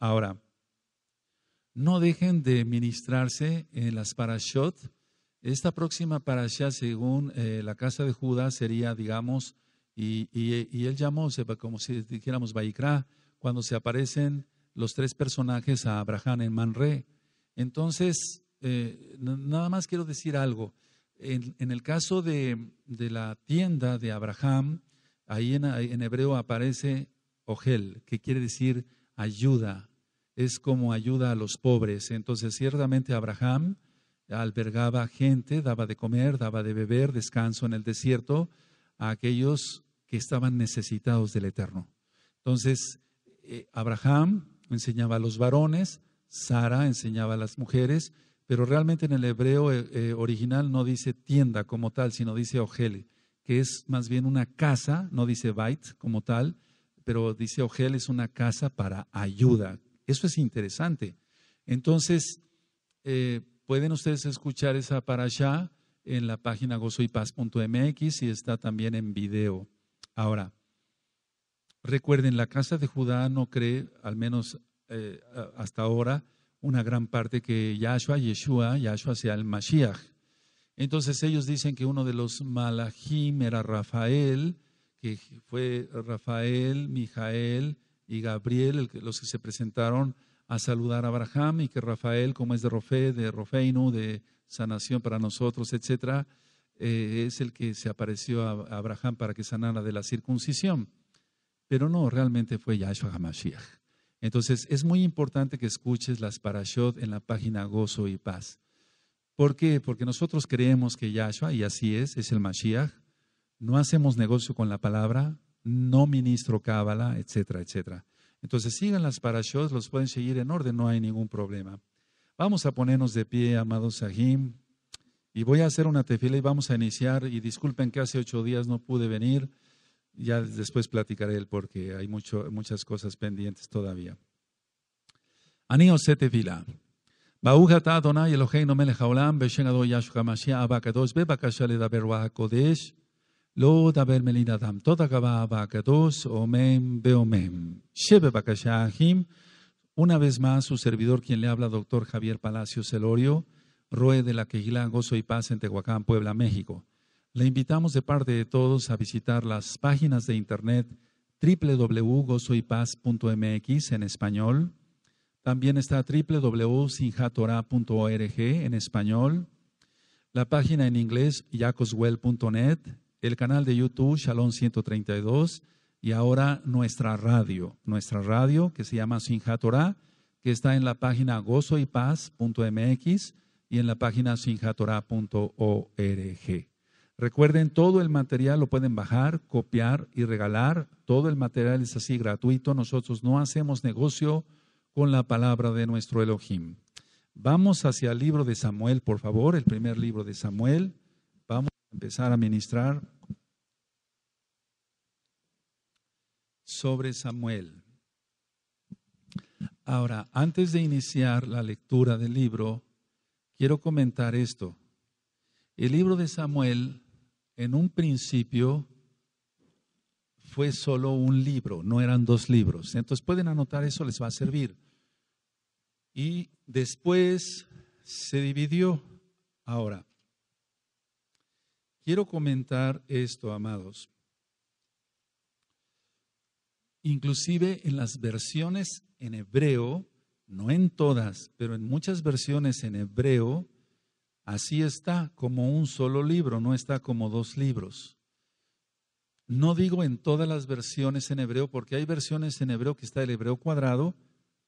Ahora, no dejen de ministrarse en las parashot. Esta próxima parashá, según la casa de Judá, sería, digamos, y él llamó, como si dijéramos, Vaikra, cuando se aparecen los tres personajes a Abraham en Manré. Entonces, nada más quiero decir algo. En el caso de la tienda de Abraham, ahí en hebreo aparece Ohel, que quiere decir ayuda. Es como ayuda a los pobres. Entonces, ciertamente Abraham albergaba gente, daba de comer, daba de beber, descanso en el desierto a aquellos que estaban necesitados del Eterno. Entonces, Abraham enseñaba a los varones, Sara enseñaba a las mujeres, pero realmente en el hebreo original no dice tienda como tal, sino dice Ohel, que es más bien una casa, no dice bait como tal, pero dice Ohel, es una casa para ayuda. Eso es interesante. Entonces, pueden ustedes escuchar esa parashá en la página gozoypaz.mx y está también en video. Ahora, recuerden, la casa de Judá no cree, al menos hasta ahora, una gran parte que Yahshua sea el Mashiach. Entonces ellos dicen que uno de los malajim era Rafael, que fue Rafael, Mijael y Gabriel los que se presentaron a saludar a Abraham, y que Rafael, como es de Roeh, de Rofeinu, de sanación para nosotros, etcétera, es el que se apareció a Abraham para que sanara de la circuncisión. Pero no, realmente fue Yahshua HaMashiach. Entonces, es muy importante que escuches las parashot en la página Gozo y Paz. ¿Por qué? Porque nosotros creemos que Yahshua, y así es el Mashiach, no hacemos negocio con la palabra, no ministro cábala, etcétera, etcétera. Entonces, sigan las parashot, los pueden seguir en orden, no hay ningún problema. Vamos a ponernos de pie, amados Sahim, y voy a hacer una tefila y vamos a iniciar. Y disculpen que hace 8 días no pude venir. Ya después platicaré él porque hay muchas cosas pendientes todavía. Ani ose tefila. Baruch atah Adonai Eloheinu melech haolam b'shem Adonai Yahshua HaMashiach Abba Kadosh bebakasha ledaber ruach hakodesh lo daber melin adam. Toda gabá Abba Kadosh omem beomem. Shebebakasha ahim. Una vez más, su servidor, quien le habla, doctor Javier Palacios Celorio, Roeh de la Kehila Gozo y Paz en Tehuacán, Puebla, México. Le invitamos de parte de todos a visitar las páginas de internet www.gozoypaz.mx en español. También está www.sinjatora.org en español. La página en inglés yacoswell.net, el canal de YouTube Shalom132 y ahora nuestra radio que se llama Sinjatora, que está en la página gozoypaz.mx y en la página sinjatora.org. Recuerden, todo el material lo pueden bajar, copiar y regalar. Todo el material es así, gratuito. Nosotros no hacemos negocio con la palabra de nuestro Elohim. Vamos hacia el libro de Samuel, por favor, el primer libro de Samuel. Vamos a empezar a ministrar sobre Samuel. Ahora, antes de iniciar la lectura del libro, quiero comentar esto. El libro de Samuel, en un principio fue solo un libro, no eran 2 libros. Entonces pueden anotar eso, les va a servir. Y después se dividió. Ahora, quiero comentar esto, amados. Inclusive en las versiones en hebreo, no en todas, pero en muchas versiones en hebreo, así está, como un solo libro, no está como 2 libros. No digo en todas las versiones en hebreo, porque hay versiones en hebreo que está el hebreo cuadrado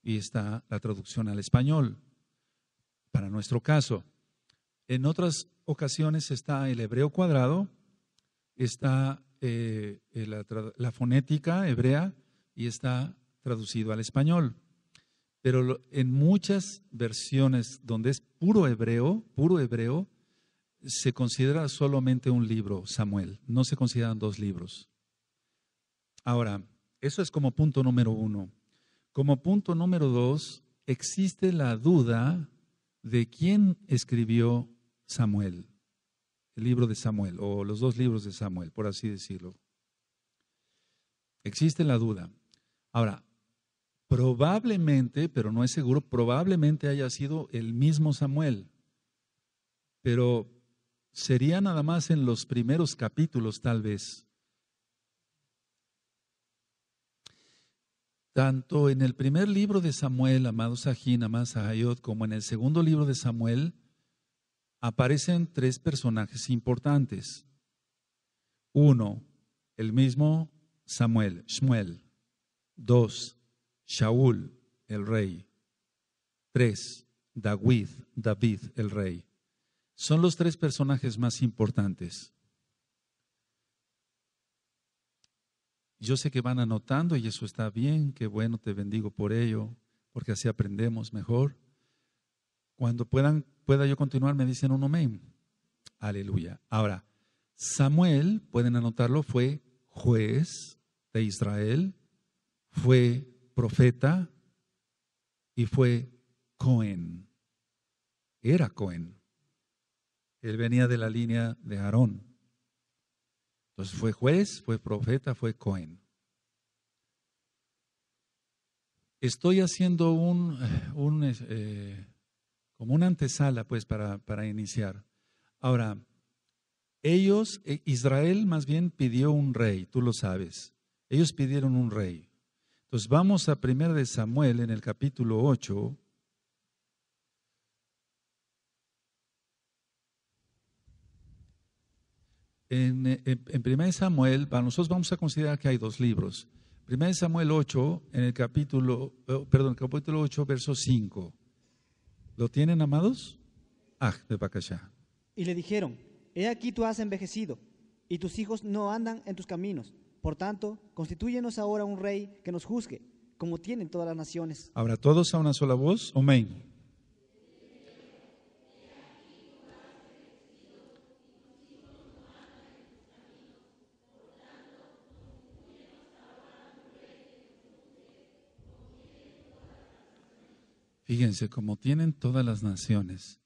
y está la traducción al español, para nuestro caso. En otras ocasiones está el hebreo cuadrado, está la fonética hebrea y está traducido al español. Pero en muchas versiones donde es puro hebreo, se considera solamente un libro, Samuel. No se consideran 2 libros. Ahora, eso es como punto número 1. Como punto número 2, existe la duda de quién escribió Samuel, el libro de Samuel, o los 2 libros de Samuel, por así decirlo. Existe la duda. Ahora, Probablemente, pero no es seguro, probablemente haya sido el mismo Samuel. Pero sería nada más en los primeros capítulos, tal vez. Tanto en el primer libro de Samuel, amados Sajín, amados Sahayot, como en el segundo libro de Samuel, aparecen tres personajes importantes. Uno, el mismo Samuel, Shmuel. Dos, Shaul, el rey. Tres, David, el rey. Son los tres personajes más importantes. Yo sé que van anotando y eso está bien, qué bueno, te bendigo por ello, porque así aprendemos mejor. Cuando pueda yo continuar, me dicen un amén. Aleluya. Ahora, Samuel, pueden anotarlo, fue juez de Israel, fue profeta y fue Cohen. Era Cohen. Él venía de la línea de Aarón. Entonces fue juez, fue profeta, fue Cohen. Estoy haciendo como una antesala, pues, para iniciar. Ahora, Israel más bien pidió un rey, tú lo sabes. Ellos pidieron un rey. Entonces vamos a 1 Samuel en el capítulo 8. En 1 Samuel, nosotros vamos a considerar que hay dos libros. 1 Samuel 8, en el capítulo 8, verso 5. ¿Lo tienen, amados? De Bacachá. Y le dijeron, he aquí tú has envejecido, y tus hijos no andan en tus caminos. Por tanto, constitúyenos ahora un rey que nos juzgue, como tienen todas las naciones. Ahora todos a una sola voz, amén. Fíjense, como tienen todas las naciones.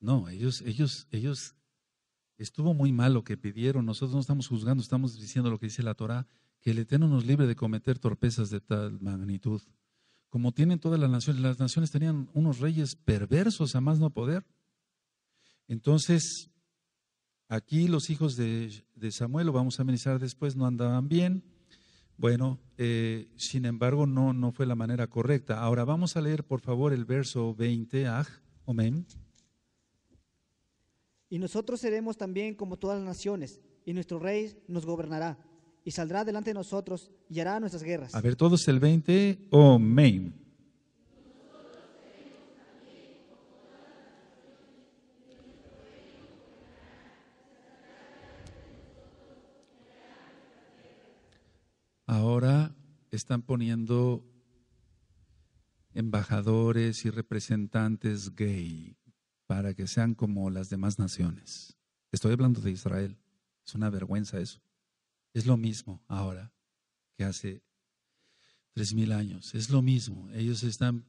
No, ellos. Estuvo muy mal lo que pidieron. Nosotros no estamos juzgando, estamos diciendo lo que dice la Torah, que el Eterno nos libre de cometer torpezas de tal magnitud. Como tienen todas las naciones tenían unos reyes perversos a más no poder. Entonces, aquí los hijos de Samuel, lo vamos a ministrar después, no andaban bien. Bueno, sin embargo, no fue la manera correcta. Ahora vamos a leer, por favor, el verso 20. Amén. Y nosotros seremos también como todas las naciones, y nuestro rey nos gobernará, y saldrá delante de nosotros, y hará nuestras guerras. A ver, todos el 20, amén. Ahora están poniendo embajadores y representantes gay, para que sean como las demás naciones. Estoy hablando de Israel. Es una vergüenza eso. Es lo mismo ahora que hace 3000 años. Es lo mismo. Ellos estaban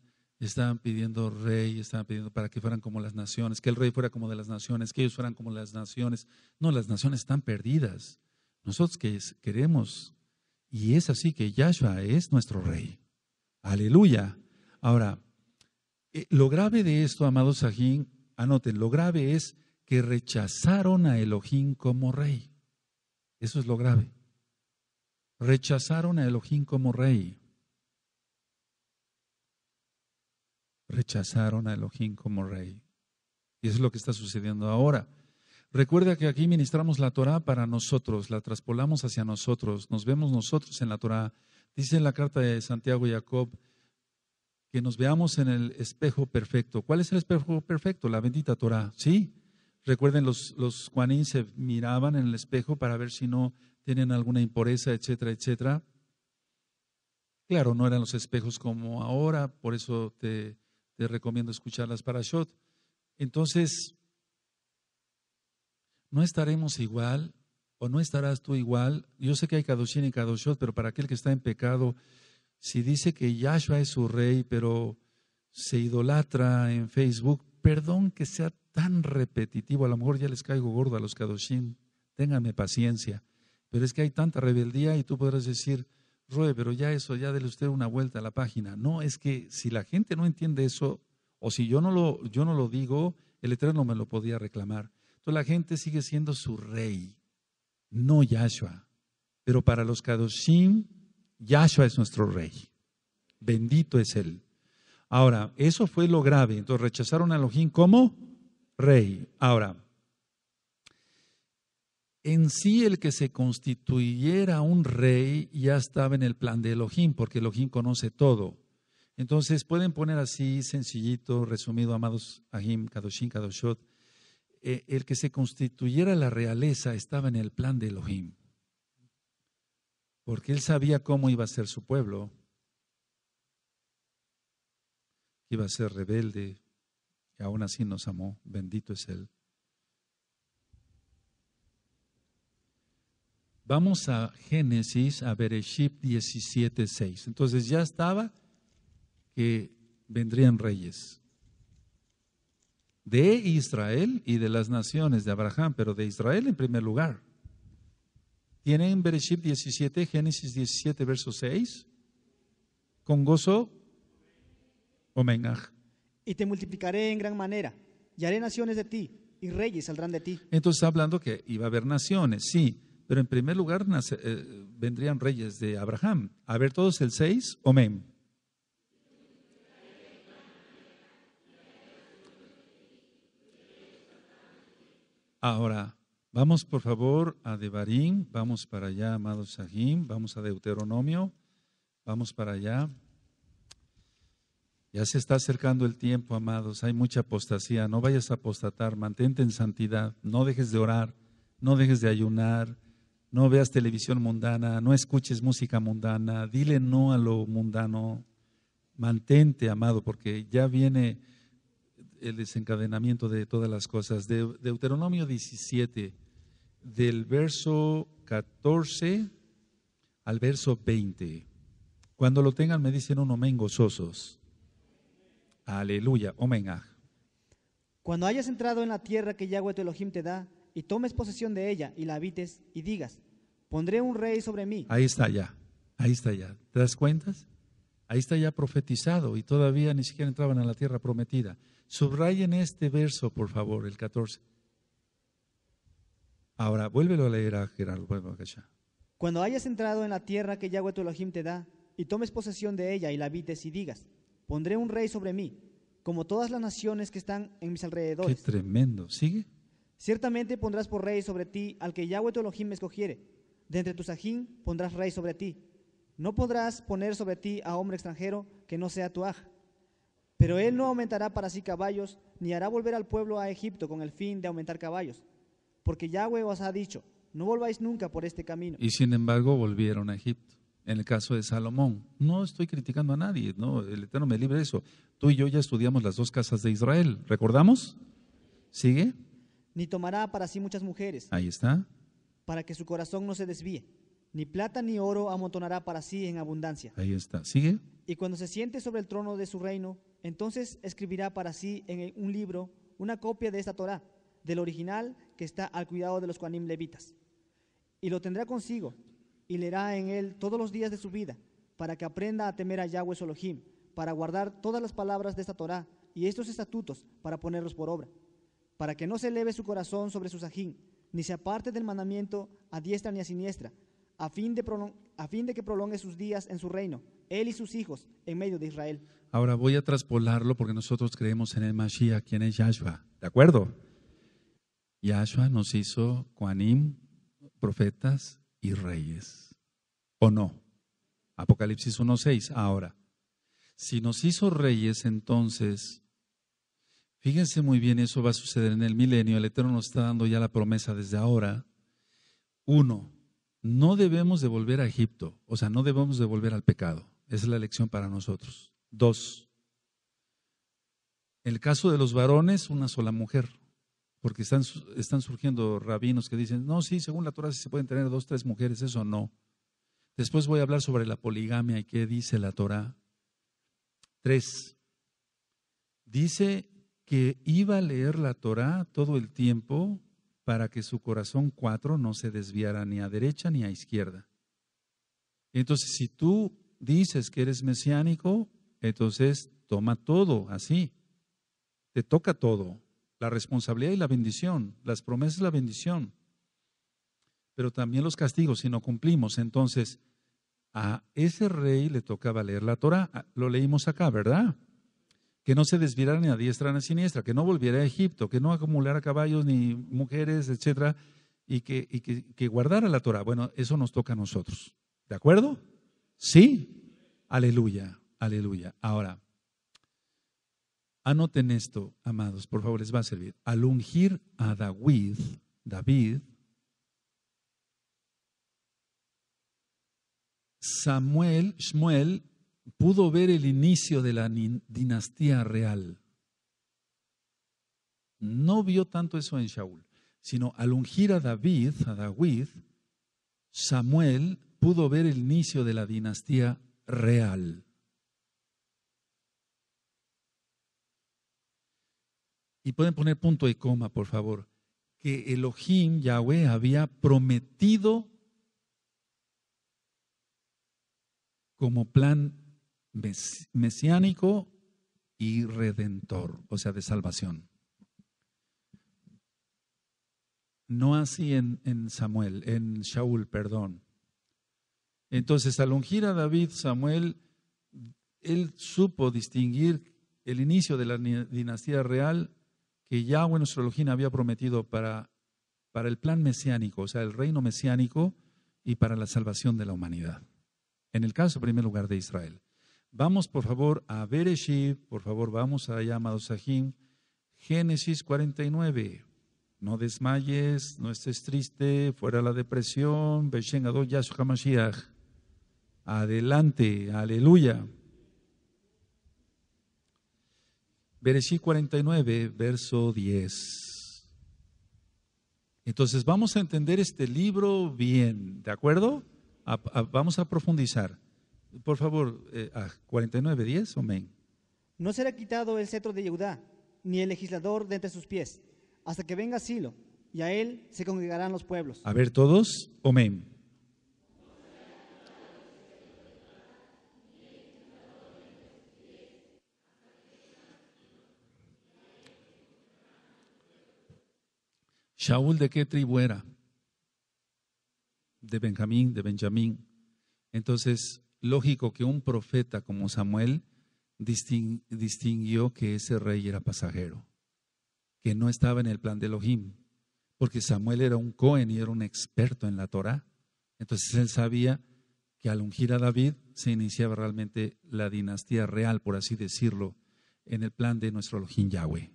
pidiendo rey, estaban pidiendo para que fueran como las naciones, que el rey fuera como de las naciones, que ellos fueran como las naciones. No, las naciones están perdidas. Nosotros que queremos, y es así que Yahshua es nuestro rey. Aleluya. Ahora, lo grave de esto, amados Sajín, anoten, lo grave es que rechazaron a Elohim como rey. Eso es lo grave. Rechazaron a Elohim como rey. Rechazaron a Elohim como rey. Y eso es lo que está sucediendo ahora. Recuerda que aquí ministramos la Torah para nosotros, la traspolamos hacia nosotros, nos vemos nosotros en la Torah. Dice en la carta de Santiago y Jacob, que nos veamos en el espejo perfecto. ¿Cuál es el espejo perfecto? La bendita Torah, ¿sí? Recuerden, los Juanín se miraban en el espejo para ver si no tienen alguna impureza, etcétera, etcétera. Claro, no eran los espejos como ahora, por eso te recomiendo escuchar las parashot. Entonces, ¿no estaremos igual o no estarás tú igual? Yo sé que hay Kadoshín y Kadoshot, pero para aquel que está en pecado, si dice que Yahshua es su rey, pero se idolatra en Facebook, perdón que sea tan repetitivo, a lo mejor ya les caigo gordo a los Kadoshim, ténganme paciencia, pero es que hay tanta rebeldía y tú podrás decir, Roeh, pero ya eso, ya dele usted una vuelta a la página. No, es que si la gente no entiende eso, o si yo no lo digo, el Eterno me lo podía reclamar. Entonces la gente sigue siendo su rey, no Yahshua. Pero para los Kadoshim, Yahshua es nuestro rey. Bendito es Él. Ahora, eso fue lo grave. Entonces rechazaron a Elohim como rey. Ahora, en sí el que se constituyera un rey ya estaba en el plan de Elohim, porque Elohim conoce todo. Entonces pueden poner así, sencillito, resumido, amados Ahim, Kadoshim, Kadoshot. El que se constituyera la realeza estaba en el plan de Elohim, porque Él sabía cómo iba a ser su pueblo. Iba a ser rebelde y aún así nos amó. Bendito es Él. Vamos a Génesis, a Bereshit 17:6. Entonces ya estaba que vendrían reyes de Israel y de las naciones de Abraham, pero de Israel en primer lugar. Tienen Bereshit 17, Génesis 17, verso 6. Con gozo, omenaj. Y te multiplicaré en gran manera, y haré naciones de ti, y reyes saldrán de ti. Entonces está hablando que iba a haber naciones, sí. Pero en primer lugar vendrían reyes de Abraham. A ver todos el 6, amén. Ahora, vamos por favor a Devarim, vamos para allá, amados Sahim, vamos a Deuteronomio, vamos para allá. Ya se está acercando el tiempo, amados, hay mucha apostasía, no vayas a apostatar, mantente en santidad, no dejes de orar, no dejes de ayunar. No veas televisión mundana, no escuches música mundana, dile no a lo mundano, mantente, amado, porque ya viene el desencadenamiento de todas las cosas. De Deuteronomio 17, del verso 14 al verso 20. Cuando lo tengan me dicen un amén gozosos. Aleluya, amén. Cuando hayas entrado en la tierra que Yahweh tu Elohim te da, y tomes posesión de ella, y la habites, y digas, pondré un rey sobre mí. Ahí está ya, ¿te das cuentas? Ahí está ya profetizado, y todavía ni siquiera entraban a la tierra prometida. Subrayen este verso, por favor, el 14. Ahora, vuélvelo a leer a Gerardo. Cuando hayas entrado en la tierra que Yahweh tu Elohim te da, y tomes posesión de ella, y la habites, y digas, pondré un rey sobre mí, como todas las naciones que están en mis alrededores. Qué tremendo, ¿sigue? Ciertamente pondrás por rey sobre ti al que Yahweh tu Elohim escogiere. De entre tus ajín pondrás rey sobre ti. No podrás poner sobre ti a hombre extranjero que no sea tu aj. Pero él no aumentará para sí caballos, ni hará volver al pueblo a Egipto con el fin de aumentar caballos. Porque Yahweh os ha dicho, no volváis nunca por este camino. Y sin embargo volvieron a Egipto. En el caso de Salomón, no estoy criticando a nadie, no, el Eterno me libre de eso. Tú y yo ya estudiamos las dos casas de Israel, ¿recordamos? ¿Sigue? Ni tomará para sí muchas mujeres. Ahí está. Para que su corazón no se desvíe. Ni plata ni oro amontonará para sí en abundancia. Ahí está. Sigue. Y cuando se siente sobre el trono de su reino, entonces escribirá para sí en un libro una copia de esta Torá, del original que está al cuidado de los Kohanim levitas. Y lo tendrá consigo y leerá en él todos los días de su vida, para que aprenda a temer a Yahweh su Elohim, para guardar todas las palabras de esta Torá y estos estatutos para ponerlos por obra. Para que no se eleve su corazón sobre su sajín, ni se aparte del mandamiento a diestra ni a siniestra, a fin de que prolongue sus días en su reino, él y sus hijos, en medio de Israel. Ahora voy a traspolarlo porque nosotros creemos en el Mashiach, quien es Yahshua, ¿de acuerdo? Yahshua nos hizo Kohanim, profetas y reyes, ¿o no? Apocalipsis 1:6, ahora, si nos hizo reyes, entonces... Fíjense muy bien, eso va a suceder en el milenio. El Eterno nos está dando ya la promesa desde ahora. 1. No debemos de volver a Egipto. O sea, no debemos de volver al pecado. Esa es la lección para nosotros. 2. En el caso de los varones, una sola mujer. Porque están surgiendo rabinos que dicen, no, sí, según la Torah sí se pueden tener 2, 3 mujeres, eso no. Después voy a hablar sobre la poligamia y qué dice la Torah. 3. Dice que iba a leer la Torá todo el tiempo para que su corazón 4 no se desviara ni a derecha ni a izquierda. Entonces, si tú dices que eres mesiánico, entonces toma todo así. Te toca todo, la responsabilidad y la bendición, las promesas y la bendición, pero también los castigos si no cumplimos. Entonces, a ese rey le tocaba leer la Torah, lo leímos acá, ¿verdad? Que no se desviara ni a diestra ni a siniestra, que no volviera a Egipto, que no acumulara caballos ni mujeres, etcétera, y que guardara la Torah. Bueno, eso nos toca a nosotros, ¿de acuerdo? Sí, aleluya, aleluya. Ahora, anoten esto, amados, por favor, les va a servir. Al ungir a David, Shmuel pudo ver el inicio de la dinastía real. No vio tanto eso en Shaul, sino al ungir a David, Samuel pudo ver el inicio de la dinastía real. Y pueden poner punto y coma, por favor, que Elohim, Yahweh, había prometido como plan mesiánico y redentor, o sea, de salvación. No así en Shaul, perdón. Entonces, al ungir a David, Samuel, él supo distinguir el inicio de la dinastía real que Yahweh, nuestro Elohim, había prometido para el plan mesiánico, o sea, el reino mesiánico y para la salvación de la humanidad. En el caso, en primer lugar, de Israel. Vamos, por favor, a Bereshit, por favor, vamos allá, amados Sahim, Génesis 49. No desmayes, no estés triste, fuera la depresión, Beshen Adol Yahshua Hamashiach. Adelante, aleluya. Bereshit 49, verso 10. Entonces, vamos a entender este libro bien, ¿de acuerdo? Vamos a profundizar. Por favor, a 49:10, amén. No será quitado el cetro de Yehudá, ni el legislador de entre sus pies, hasta que venga Silo, y a él se congregarán los pueblos. A ver todos, amén. ¿Shaul de qué tribu era? De Benjamín. Entonces, lógico que un profeta como Samuel distinguió que ese rey era pasajero, que no estaba en el plan de Elohim, porque Samuel era un cohen y era un experto en la Torah. Entonces, él sabía que al ungir a David se iniciaba realmente la dinastía real, por así decirlo, en el plan de nuestro Elohim Yahweh.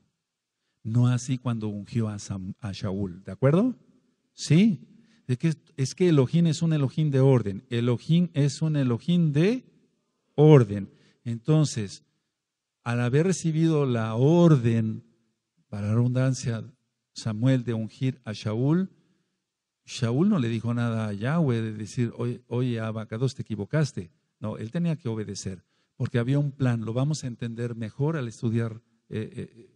No así cuando ungió a Shaul, ¿de acuerdo? Sí. Es que Elohim es un Elohim de orden. Elohim es un Elohim de orden. Entonces, al haber recibido la orden, para la redundancia, Samuel de ungir a Shaul, Shaul no le dijo nada a Yahweh de decir, oye Abacados, te equivocaste. No, él tenía que obedecer, porque había un plan. Lo vamos a entender mejor al estudiar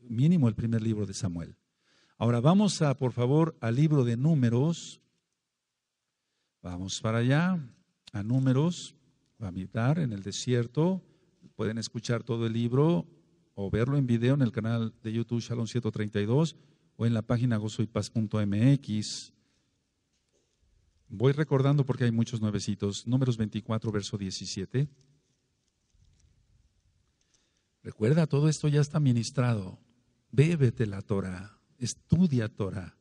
mínimo el primer libro de Samuel. Ahora vamos a, por favor, al libro de Números. Vamos para allá, a Números, a habitar en el desierto. Pueden escuchar todo el libro o verlo en video en el canal de YouTube Shalom132 o en la página gozoypaz.mx. Voy recordando porque hay muchos nuevecitos. Números 24, verso 17. Recuerda, todo esto ya está ministrado. Bébete la Torah, estudia Torah,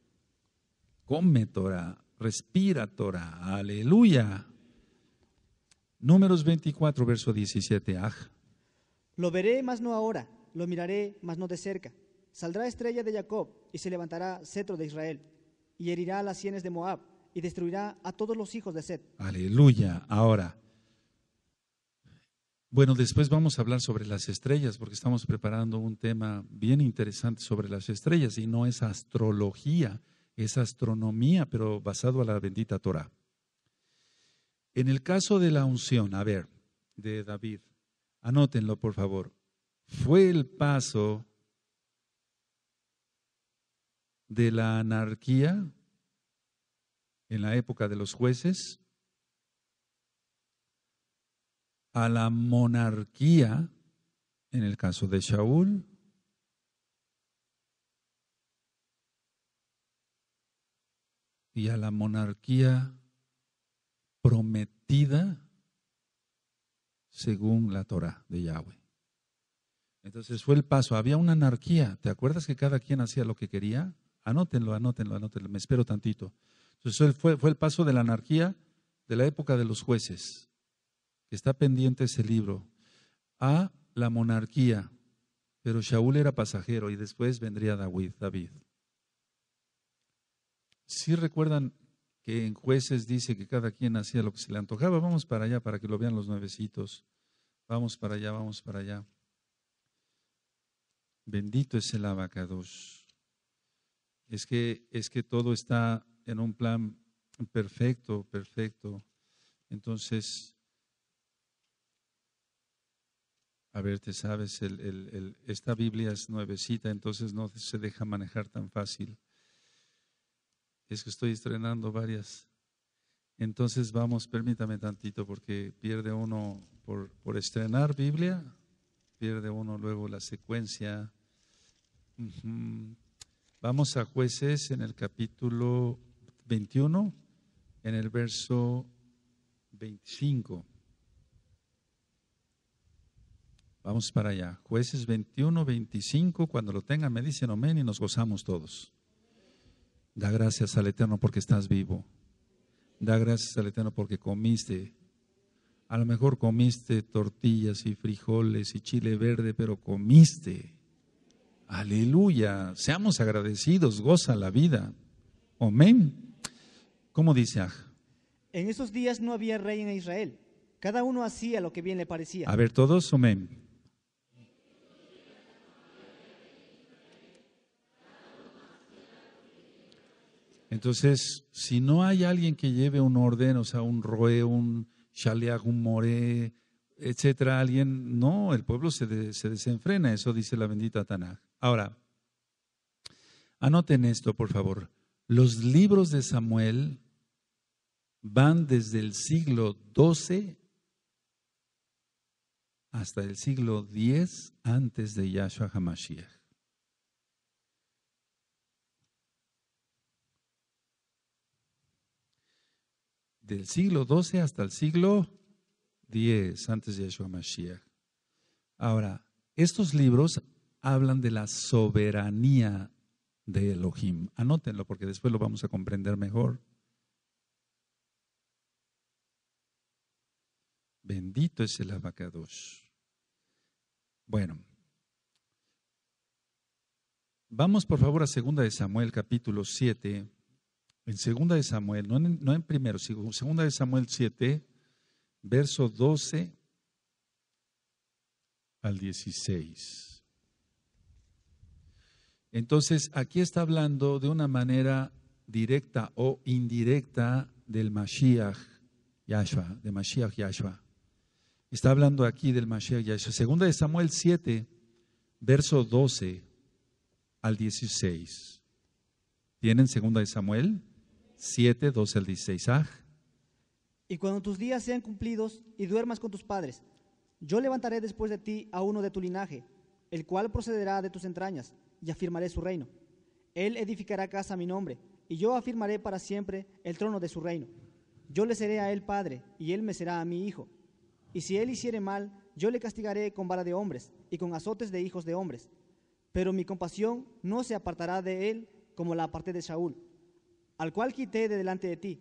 come Torah. Respira Torah, aleluya. Números 24, verso 17. Lo veré, mas no ahora, lo miraré, mas no de cerca. Saldrá estrella de Jacob y se levantará cetro de Israel, y herirá a las sienes de Moab y destruirá a todos los hijos de Set. Aleluya. Ahora, bueno, después vamos a hablar sobre las estrellas, porque estamos preparando un tema bien interesante sobre las estrellas, y no es astrología. Es astronomía, pero basado a la bendita Torah. En el caso de la unción, a ver, de David, anótenlo por favor. Fue el paso de la anarquía en la época de los jueces a la monarquía, en el caso de Shaul, y a la monarquía prometida según la Torah de Yahweh. Entonces fue el paso, había una anarquía, ¿te acuerdas que cada quien hacía lo que quería? Anótenlo, anótenlo, anótenlo, me espero tantito. Entonces fue el paso de la anarquía de la época de los jueces, que está pendiente ese libro, a la monarquía, pero Shaul era pasajero y después vendría David. ¿Sí recuerdan que en Jueces dice que cada quien hacía lo que se le antojaba? Vamos para allá para que lo vean los nuevecitos, vamos para allá, vamos para allá. Bendito es el Abacadosh. Es que todo está en un plan perfecto, perfecto. Entonces, a ver, te sabes, esta Biblia es nuevecita, entonces no se deja manejar tan fácil. Es que estoy estrenando varias. Entonces vamos, permítame tantito, porque pierde uno por estrenar Biblia. Pierde uno luego la secuencia. Vamos a Jueces en el capítulo 21, en el verso 25. Vamos para allá. Jueces 21, 25, cuando lo tengan me dicen amén y nos gozamos todos. Da gracias al Eterno porque estás vivo. Da gracias al Eterno porque comiste. A lo mejor comiste tortillas y frijoles y chile verde, pero comiste. Aleluya. Seamos agradecidos, goza la vida. Amén. ¿Cómo dice Aj? En esos días no había rey en Israel. Cada uno hacía lo que bien le parecía. A ver, todos, amén. Entonces, si no hay alguien que lleve un orden, o sea, un roe, un Shaleag, un moré, etcétera, alguien, no, el pueblo se desenfrena, eso dice la bendita Tanaj. Ahora, anoten esto, por favor. Los libros de Samuel van desde el siglo XII hasta el siglo X antes de Yahshua HaMashiach. Del siglo XII hasta el siglo X, antes de Yahshua Mashiach. Ahora, estos libros hablan de la soberanía de Elohim. Anótenlo porque después lo vamos a comprender mejor. Bendito es el Abacadosh. Bueno, vamos por favor a 2 de Samuel, capítulo 7. En 2 de Samuel, no en primero, sino 2 de Samuel 7, verso 12 al 16. Entonces, aquí está hablando de una manera directa o indirecta del Mashiach Yahshua, de Mashiach Yahshua. Está hablando aquí del Mashiach Yahshua. 2 de Samuel 7, verso 12 al 16. ¿Tienen 2 de Samuel? 7, 12 al 16. Y cuando tus días sean cumplidos y duermas con tus padres, yo levantaré después de ti a uno de tu linaje, el cual procederá de tus entrañas, y afirmaré su reino. Él edificará casa a mi nombre, y yo afirmaré para siempre el trono de su reino. Yo le seré a él padre, y él me será a mi hijo. Y si él hiciere mal, yo le castigaré con vara de hombres, y con azotes de hijos de hombres. Pero mi compasión no se apartará de él, como la aparté de Saúl, al cual quité de delante de ti.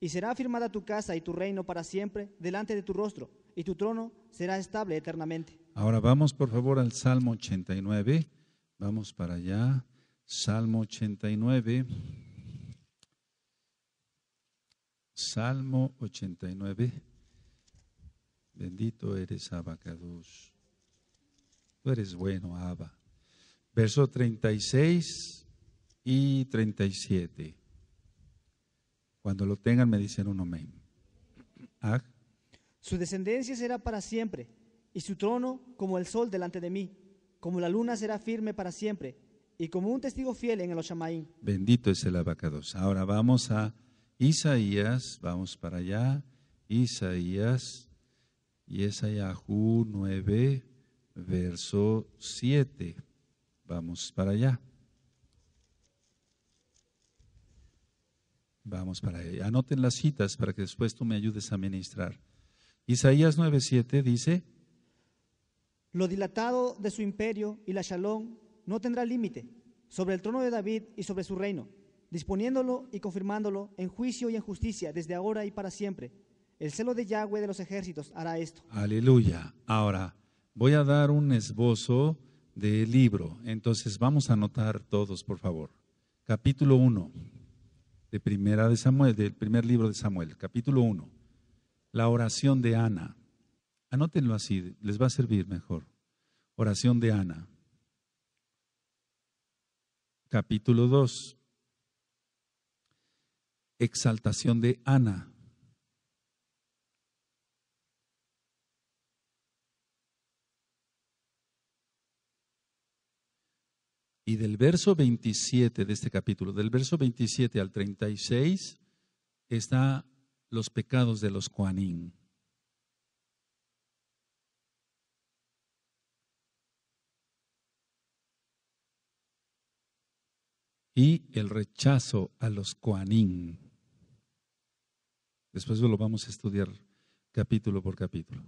Y será afirmada tu casa y tu reino para siempre delante de tu rostro, y tu trono será estable eternamente. Ahora vamos por favor al Salmo 89, vamos para allá, Salmo 89, Salmo 89, bendito eres Abacadosh, tú eres bueno Abba, verso 36 y 37. Cuando lo tengan me dicen un amén. Ah. Su descendencia será para siempre, y su trono como el sol delante de mí, como la luna será firme para siempre, y como un testigo fiel en el Oshamaim. Bendito es el Abacadosh. Ahora vamos a Isaías, vamos para allá, Isaías y es Ayahu 9, verso 7. Vamos para allá. Vamos para allá. Anoten las citas para que después tú me ayudes a ministrar. Isaías 9:7 dice: lo dilatado de su imperio y la Shalom no tendrá límite sobre el trono de David y sobre su reino, disponiéndolo y confirmándolo en juicio y en justicia desde ahora y para siempre. El celo de Yahweh de los ejércitos hará esto. Aleluya. Ahora voy a dar un esbozo del libro. Entonces vamos a anotar todos, por favor. Capítulo 1 de Primera de Samuel, del primer libro de Samuel, capítulo 1. La oración de Ana. Anótenlo así, les va a servir mejor. Oración de Ana. Capítulo 2. Exaltación de Ana. Y del verso 27 de este capítulo, del verso 27 al 36, está los pecados de los Kohanim. Y el rechazo a los Kohanim. Después lo vamos a estudiar capítulo por capítulo.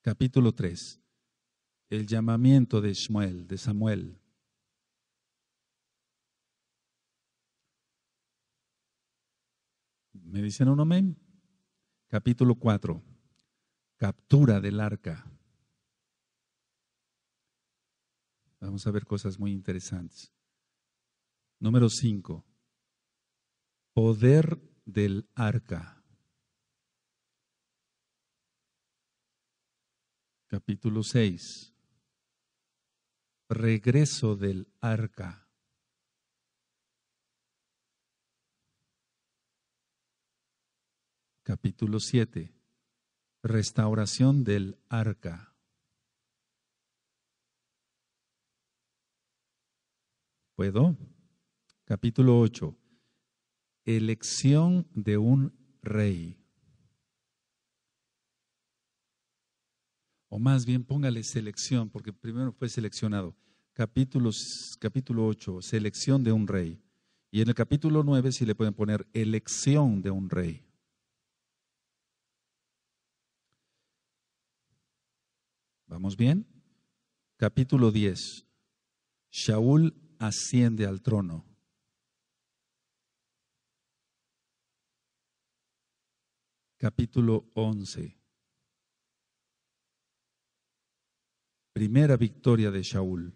Capítulo 3. El llamamiento de Shmuel, de Samuel. ¿Me dicen un amén? Capítulo 4. Captura del arca. Vamos a ver cosas muy interesantes. Número 5. Poder del arca. Capítulo 6. Regreso del arca. Capítulo 7. Restauración del arca. ¿Puedo? Capítulo 8. Elección de un rey. O más bien, póngale selección, porque primero fue seleccionado. Capítulo 8, selección de un rey. Y en el capítulo 9 sí le pueden poner elección de un rey. ¿Vamos bien? Capítulo 10. Shaul asciende al trono. Capítulo 11. Primera victoria de Shaul.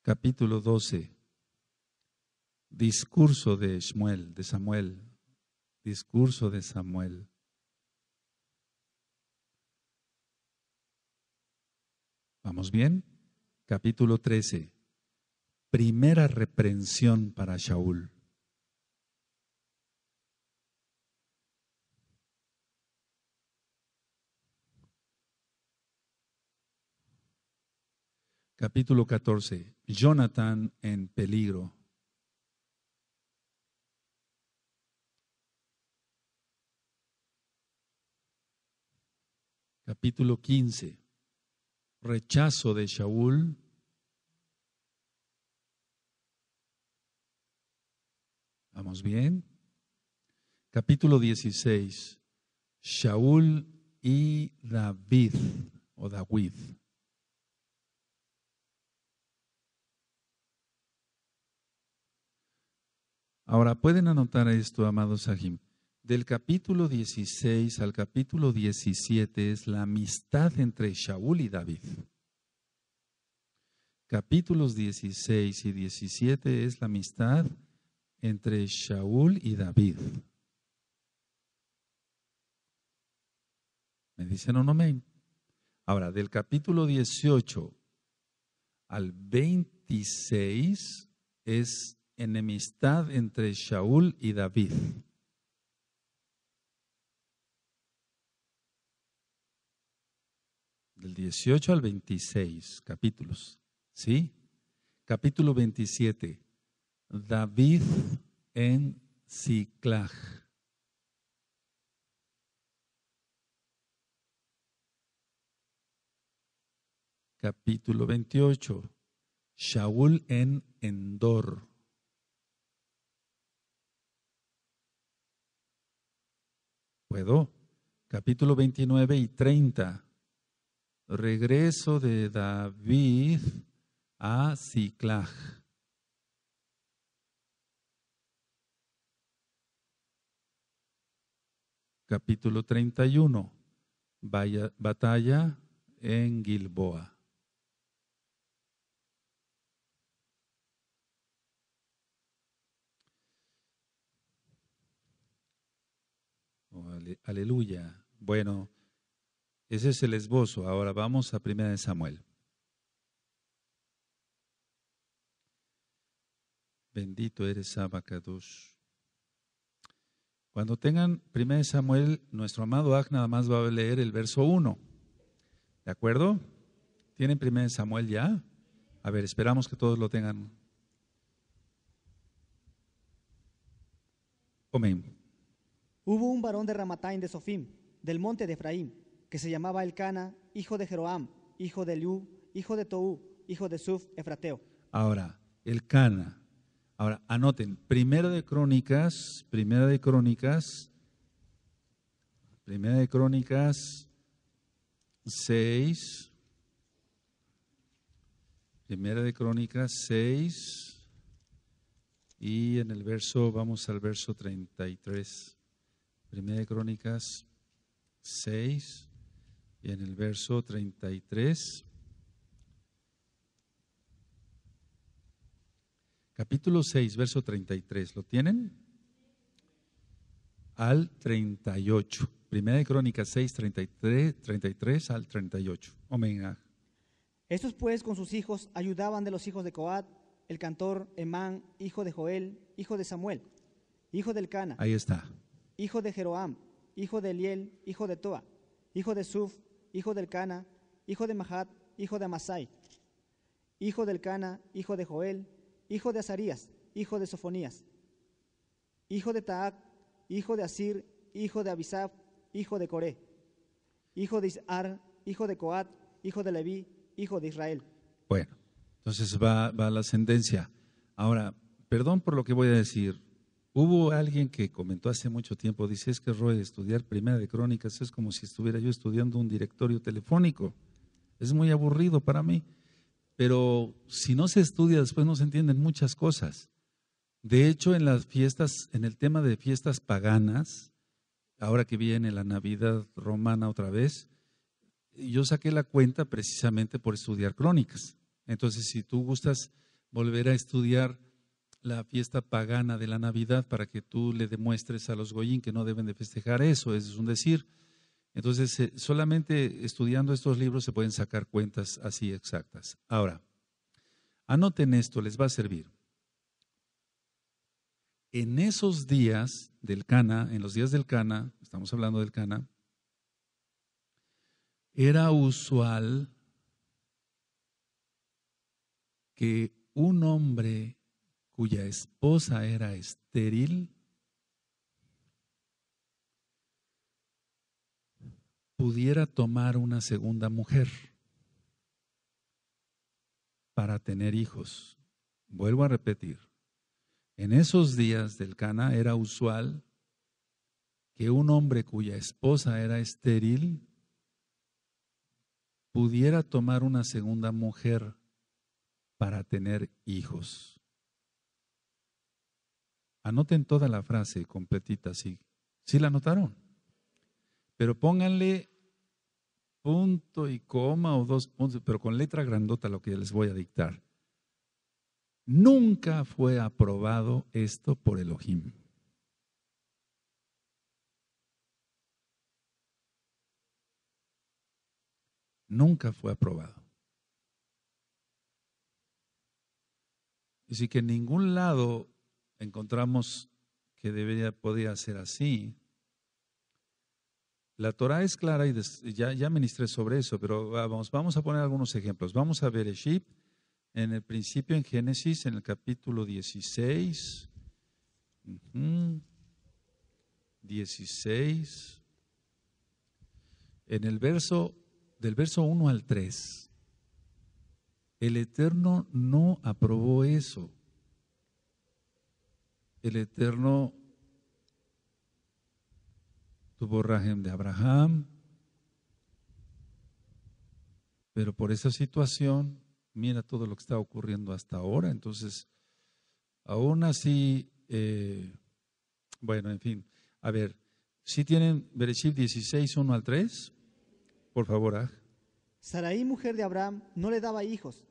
Capítulo 12. Discurso de Shmuel, de Samuel. Discurso de Samuel. ¿Vamos bien? Capítulo 13. Primera reprensión para Shaul. Capítulo 14. Jonatán en peligro. Capítulo 15. Rechazo de Shaul. ¿Vamos bien? Capítulo 16. Shaul y David o David. Ahora, pueden anotar esto, amados Sahim. Del capítulo 16 al capítulo 17 es la amistad entre Shaul y David. Capítulos 16 y 17 es la amistad entre Shaul y David. ¿Me dicen un amén? Ahora, del capítulo 18 al 26 es enemistad entre Shaul y David. Del 18 al 26 capítulos, ¿sí? capítulo 27, David en Siclag. Capítulo 28, Shaul en Endor. ¿Puedo? Capítulo 29 y 30, regreso de David a Siclag. Capítulo 31, batalla en Gilboa. Aleluya. Bueno, ese es el esbozo. Ahora vamos a Primera de Samuel. Bendito eres, Abba Kadosh. Cuando tengan Primera de Samuel, nuestro amado Aj nada más va a leer el verso 1. ¿De acuerdo? ¿Tienen Primera de Samuel ya? A ver, esperamos que todos lo tengan. Amén. Hubo un varón de Ramataim de Sofim, del monte de Efraín, que se llamaba Elcana, hijo de Jeroam, hijo de Eliú, hijo de Toú, hijo de Suf, Efrateo. Ahora, Elcana. Ahora, anoten, Primera de Crónicas 6, y en el verso, vamos al verso 33. Primera de Crónicas 6 y en el verso 33. Capítulo 6, verso 33. ¿Lo tienen? Al 38. Primera de Crónicas 6, 33 al 38. Amén. Estos pues con sus hijos ayudaban de los hijos de Coat, el cantor Emán, hijo de Joel, hijo de Samuel, hijo del Cana. Ahí está. Hijo de Jeroam, hijo de Eliel, hijo de Toa, hijo de Suf, hijo del Cana, hijo de Mahat, hijo de Amasai, hijo del Cana, hijo de Joel, hijo de Azarías, hijo de Sofonías, hijo de Taac, hijo de Asir, hijo de Abisab, hijo de Coré, hijo de Isar, hijo de Coat, hijo de Leví, hijo de Israel. Bueno, entonces va la ascendencia. Ahora, perdón por lo que voy a decir. Hubo alguien que comentó hace mucho tiempo, dice, es que Roeh, estudiar Primera de Crónicas es como si estuviera yo estudiando un directorio telefónico. Es muy aburrido para mí, pero si no se estudia después no se entienden muchas cosas. De hecho, en las fiestas, en el tema de fiestas paganas, ahora que viene la Navidad romana otra vez, yo saqué la cuenta precisamente por estudiar Crónicas. Entonces, si tú gustas volver a estudiar la fiesta pagana de la Navidad para que tú le demuestres a los goyín que no deben de festejar eso, es un decir. Entonces, solamente estudiando estos libros se pueden sacar cuentas así exactas. Ahora, anoten esto, les va a servir. En esos días del Cana, en los días del Cana, estamos hablando del Cana, era usual que un hombre cuya esposa era estéril pudiera tomar una segunda mujer para tener hijos. Vuelvo a repetir, en esos días del Cana era usual que un hombre cuya esposa era estéril pudiera tomar una segunda mujer para tener hijos. Anoten toda la frase completita, sí. Sí la anotaron. Pero pónganle punto y coma o dos puntos, pero con letra grandota lo que les voy a dictar. Nunca fue aprobado esto por Elohim. Nunca fue aprobado. Así que en ningún lado encontramos que podía ser así. La Torah es clara y ya ministré sobre eso, pero vamos a poner algunos ejemplos. Vamos a Bereshit en el principio en Génesis, en el capítulo 16. 16. En el verso, del verso 1 al 3. El Eterno no aprobó eso. El Eterno tuvo rajem de Abraham, pero por esa situación, mira todo lo que está ocurriendo hasta ahora. Entonces, aún así, bueno, en fin, a ver, ¿sí tienen Bereshit 16, 1 al 3? Por favor, Sarai, mujer de Abraham, no le daba hijos,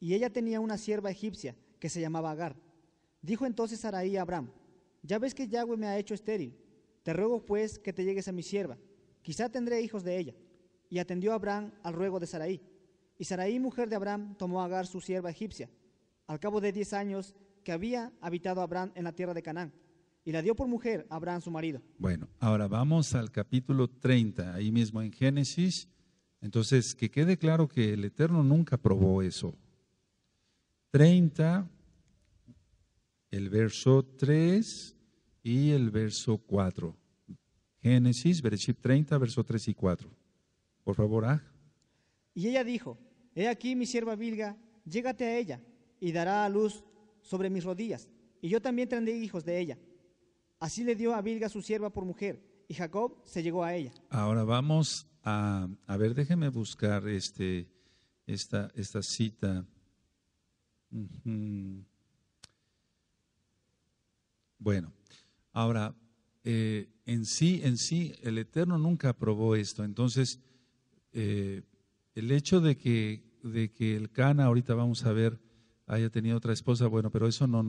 y ella tenía una sierva egipcia que se llamaba Agar. Dijo entonces Sarai a Abraham: ya ves que Yahweh me ha hecho estéril, te ruego pues que te llegues a mi sierva, quizá tendré hijos de ella. Y atendió Abraham al ruego de Sarai. Y Sarai, mujer de Abraham, tomó a Agar, su sierva egipcia, al cabo de 10 años que había habitado Abraham en la tierra de Canaán, y la dio por mujer a Abraham su marido. Bueno, ahora vamos al capítulo 30, ahí mismo en Génesis. Entonces, que quede claro que el Eterno nunca probó eso. 30, el verso 3 y el verso 4. Génesis, Bereshit 30, verso 3 y 4. Por favor, Y ella dijo: he aquí mi sierva Bilga, llégate a ella, y dará a luz sobre mis rodillas, y yo también tendré hijos de ella. Así le dio a Bilga su sierva por mujer, y Jacob se llegó a ella. Ahora vamos a ver, déjeme buscar esta cita. Bueno, ahora, en sí, el Eterno nunca aprobó esto. Entonces, el hecho de que Elcana, ahorita vamos a ver, haya tenido otra esposa, bueno, pero eso no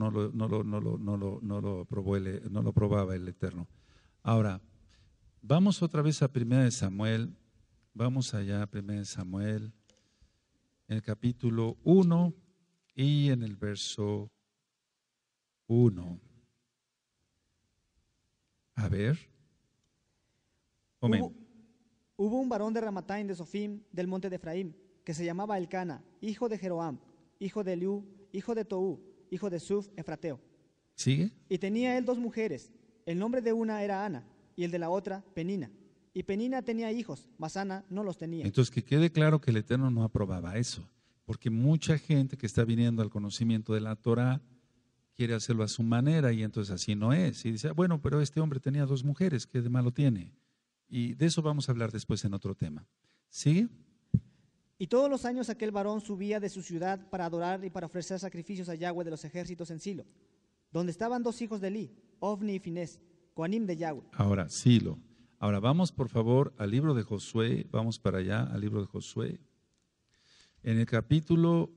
lo probaba el Eterno. Ahora, vamos otra vez a Primera de Samuel, vamos allá a Primera de Samuel, en el capítulo 1 y en el verso 1. A ver. Hubo un varón de Ramataim de Sofim, del monte de Efraín, que se llamaba Elcana, hijo de Jeroam, hijo de Eliú, hijo de Toú, hijo de Suf, efrateo. ¿Sigue? Y tenía él 2 mujeres. El nombre de una era Ana, y el de la otra, Penina. Y Penina tenía hijos, mas Ana no los tenía. Entonces, que quede claro que el Eterno no aprobaba eso, porque mucha gente que está viniendo al conocimiento de la Torah quiere hacerlo a su manera, y entonces así no es. Y dice: bueno, pero este hombre tenía 2 mujeres, ¿qué de malo tiene? Y de eso vamos a hablar después en otro tema. ¿Sigue? Y todos los años aquel varón subía de su ciudad para adorar y para ofrecer sacrificios a Yahweh de los ejércitos en Silo, donde estaban 2 hijos de Elí, Ofni y Finés, coanim de Yahweh. Ahora, Silo. Ahora vamos, por favor, al libro de Josué. Vamos para allá, al libro de Josué. En el capítulo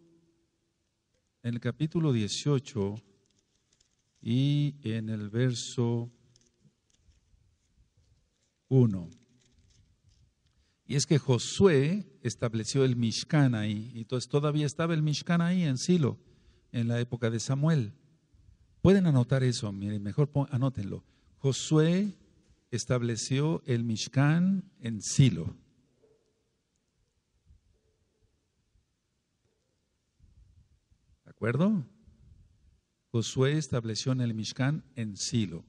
18 y en el verso 1. Y es que Josué estableció el Mishkan ahí. Entonces todavía estaba el Mishkan ahí en Silo, en la época de Samuel. Pueden anotar eso, miren, mejor anótenlo. Josué estableció el Mishkan en Silo. ¿De acuerdo? Josué estableció en el Mishkan en Silo.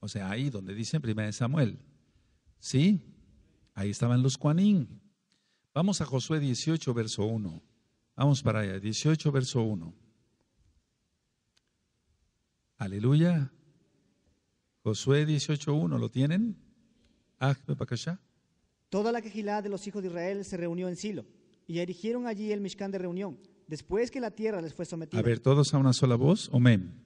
O sea, ahí donde dice en 1 Samuel. ¿Sí? Ahí estaban los Quanín. Vamos a Josué 18, verso 1. Vamos para allá, 18, verso 1. Aleluya. Josué 18, 1. ¿Lo tienen? Toda la Kehilá de los hijos de Israel se reunió en Silo y erigieron allí el Mishkan de reunión, después que la tierra les fue sometida. A ver, todos a una sola voz. Amén.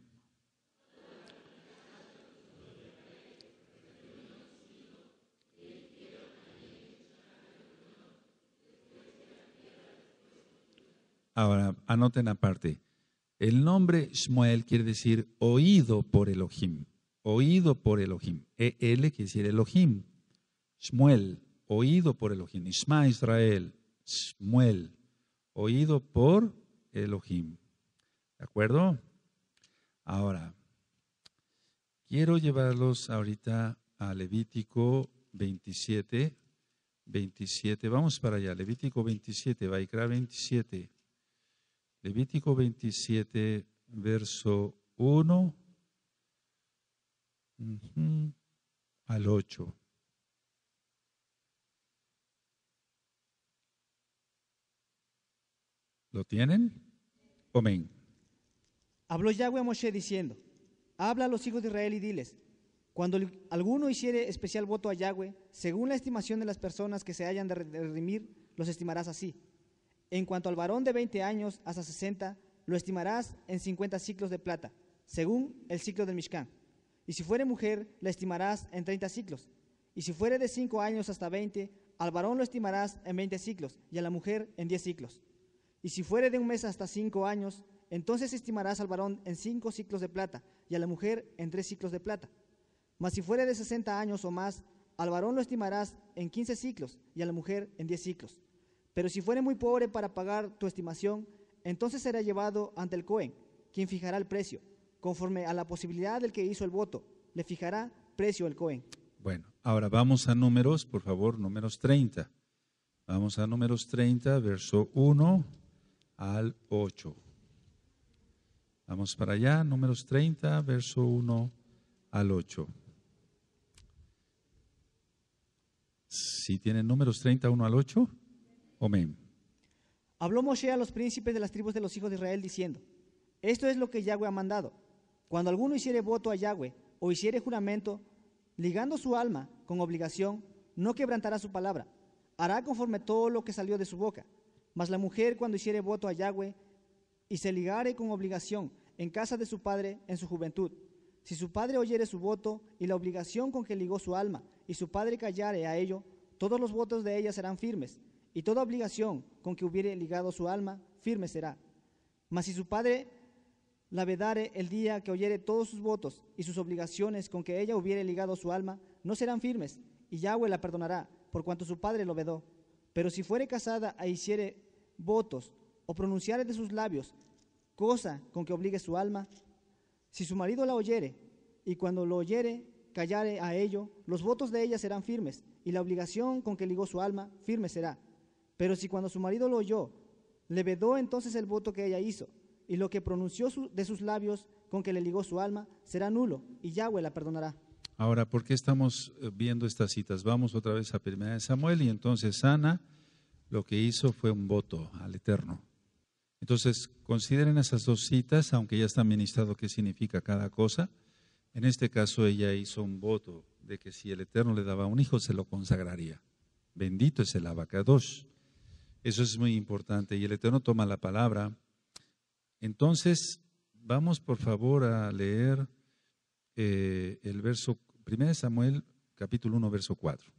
Ahora, anoten aparte. El nombre Shmuel quiere decir oído por Elohim. Oído por Elohim. El quiere decir Elohim. Shmuel, oído por Elohim. Ishma Israel, Shmuel, oído por Elohim. ¿De acuerdo? Ahora, quiero llevarlos ahorita a Levítico 27. 27, vamos para allá. Levítico 27, Vaikra 27. Levítico 27, verso 1 al 8. ¿Lo tienen? Amén. Habló Yahweh a Moshe diciendo: habla a los hijos de Israel y diles, cuando alguno hiciere especial voto a Yahweh, según la estimación de las personas que se hayan de redimir, los estimarás así. En cuanto al varón de 20 años hasta 60, lo estimarás en 50 siclos de plata, según el ciclo del Mishkan. Y si fuere mujer, la estimarás en 30 siclos. Y si fuere de 5 años hasta 20, al varón lo estimarás en 20 siclos, y a la mujer en 10 siclos. Y si fuere de un mes hasta 5 años, entonces estimarás al varón en 5 siclos de plata, y a la mujer en 3 siclos de plata. Mas si fuere de 60 años o más, al varón lo estimarás en 15 siclos, y a la mujer en 10 siclos. Pero si fuere muy pobre para pagar tu estimación, entonces será llevado ante el Cohen, quien fijará el precio. Conforme a la posibilidad del que hizo el voto, le fijará precio el Cohen. Bueno, ahora vamos a Números, por favor, Números 30. Vamos a Números 30, verso 1 al 8. Vamos para allá, Números 30, verso 1 al 8. ¿Sí tienen Números 30, 1 al 8? Amén. Habló Moshe a los príncipes de las tribus de los hijos de Israel diciendo: esto es lo que Yahweh ha mandado. Cuando alguno hiciere voto a Yahweh o hiciere juramento, ligando su alma con obligación, no quebrantará su palabra. Hará conforme todo lo que salió de su boca. Mas la mujer, cuando hiciere voto a Yahweh y se ligare con obligación en casa de su padre en su juventud, si su padre oyere su voto y la obligación con que ligó su alma, y su padre callare a ello, todos los votos de ella serán firmes, y toda obligación con que hubiere ligado su alma, firme será. Mas si su padre la vedare el día que oyere todos sus votos y sus obligaciones con que ella hubiere ligado su alma, no serán firmes, y Yahweh la perdonará, por cuanto su padre lo vedó. Pero si fuere casada e hiciere votos, o pronunciare de sus labios cosa con que obligue su alma, si su marido la oyere, y cuando lo oyere, callare a ello, los votos de ella serán firmes, y la obligación con que ligó su alma, firme será. Pero si cuando su marido lo oyó, le vedó entonces el voto que ella hizo, y lo que pronunció de sus labios con que le ligó su alma, será nulo, y Yahweh la perdonará. Ahora, ¿por qué estamos viendo estas citas? Vamos otra vez a 1 Samuel, y entonces Ana lo que hizo fue un voto al Eterno. Entonces, consideren esas dos citas, aunque ya está ministrado qué significa cada cosa. En este caso, ella hizo un voto de que si el Eterno le daba un hijo, se lo consagraría. Bendito es el Abacadosh. Eso es muy importante, y el Eterno toma la palabra. Entonces, vamos por favor a leer el verso 1 Samuel, capítulo 1, verso 4.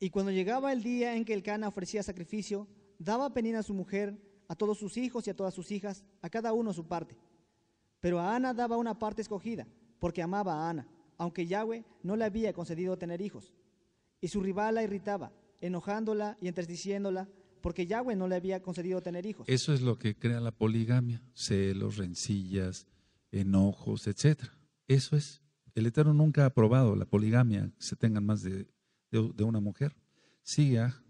Y cuando llegaba el día en que Elcana ofrecía sacrificio, daba Penina a su mujer, a todos sus hijos y a todas sus hijas, a cada uno su parte. Pero a Ana daba una parte escogida, porque amaba a Ana, aunque Yahweh no le había concedido tener hijos. Y su rival la irritaba, enojándola y entristeciéndola, porque Yahweh no le había concedido tener hijos. Eso es lo que crea la poligamia: celos, rencillas, enojos, etc. Eso es. El Eterno nunca ha aprobado la poligamia, que se tengan más de una mujer. Siga.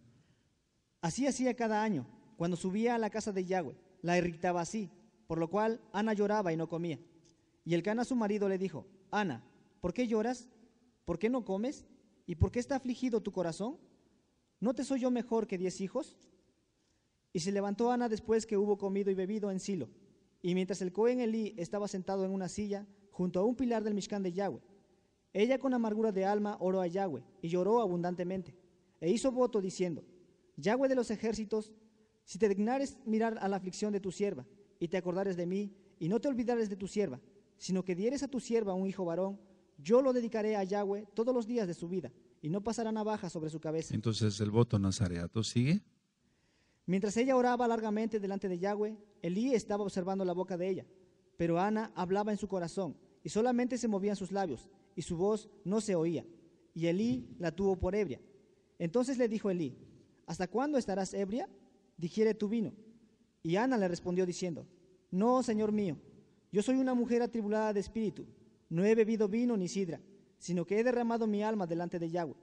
Así hacía cada año, cuando subía a la casa de Yahweh, la irritaba así, por lo cual Ana lloraba y no comía. Y Elcana su marido le dijo: Ana, ¿por qué lloras? ¿Por qué no comes? ¿Y por qué está afligido tu corazón? ¿No te soy yo mejor que 10 hijos? Y se levantó Ana después que hubo comido y bebido en Silo. Y mientras el Cohen Elí estaba sentado en una silla junto a un pilar del Mishkan de Yahweh, ella con amargura de alma oró a Yahweh y lloró abundantemente. E hizo voto diciendo: Yahweh de los ejércitos, si te dignares mirar a la aflicción de tu sierva y te acordares de mí y no te olvidares de tu sierva, sino que dieres a tu sierva un hijo varón, yo lo dedicaré a Yahweh todos los días de su vida, y no pasará navaja sobre su cabeza. Entonces el voto nazareato sigue. Mientras ella oraba largamente delante de Yahweh, Elí estaba observando la boca de ella, pero Ana hablaba en su corazón, y solamente se movían sus labios, y su voz no se oía, y Elí la tuvo por ebria. Entonces le dijo Elí: ¿hasta cuándo estarás ebria? Digiere tu vino. Y Ana le respondió diciendo: no, señor mío, yo soy una mujer atribulada de espíritu, no he bebido vino ni sidra, sino que he derramado mi alma delante de Yahweh.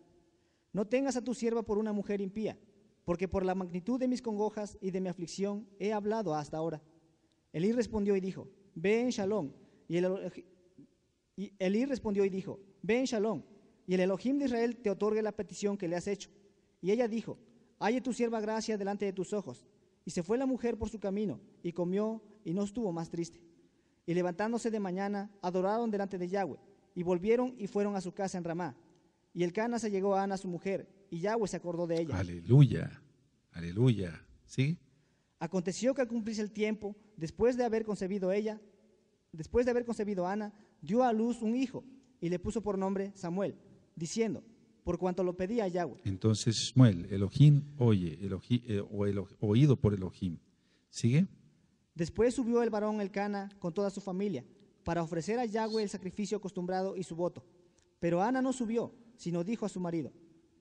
No tengas a tu sierva por una mujer impía, porque por la magnitud de mis congojas y de mi aflicción he hablado hasta ahora. Elí respondió y dijo: Ve en Shalom. Y Elí respondió y dijo: Ve en Shalom, y el Elohim de Israel te otorgue la petición que le has hecho. Y ella dijo: Halle tu sierva gracia delante de tus ojos. Y se fue la mujer por su camino, y comió, y no estuvo más triste. Y levantándose de mañana, adoraron delante de Yahweh, y volvieron y fueron a su casa en Ramá. Y Elcana se llegó a Ana, su mujer, y Yahweh se acordó de ella. Aleluya, aleluya, ¿sí? Aconteció que al cumplirse el tiempo, después de haber concebido Ana, dio a luz un hijo, y le puso por nombre Samuel, diciendo: por cuanto lo pedía Yahweh. Entonces Samuel, Elohim, oye, oído por Elohim. ¿Sigue? Después subió el varón Elcana con toda su familia para ofrecer a Yahweh el sacrificio acostumbrado y su voto. Pero Ana no subió, sino dijo a su marido: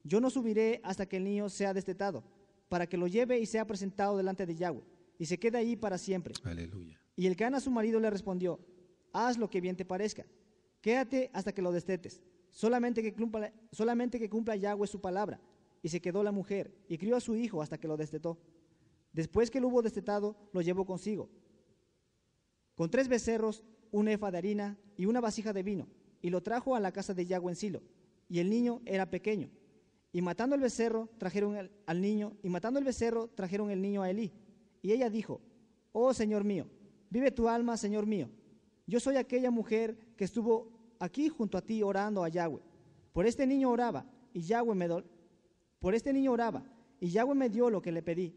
Yo no subiré hasta que el niño sea destetado, para que lo lleve y sea presentado delante de Yahweh, y se quede allí para siempre. Aleluya. Y Elcana, su marido, le respondió: Haz lo que bien te parezca, quédate hasta que lo destetes. Solamente que cumpla Yahweh su palabra. Y se quedó la mujer, y crió a su hijo hasta que lo destetó. Después que lo hubo destetado, lo llevó consigo, con 3 becerros, un efa de harina y una vasija de vino, y lo trajo a la casa de Yahweh en Silo. Y el niño era pequeño. Y matando el becerro, trajeron el niño a Elí. Y ella dijo: Oh Señor mío, vive tu alma, Señor mío. Yo soy aquella mujer que estuvo aquí junto a ti orando a Yahweh. Por este niño oraba, y Yahweh me dio lo que le pedí.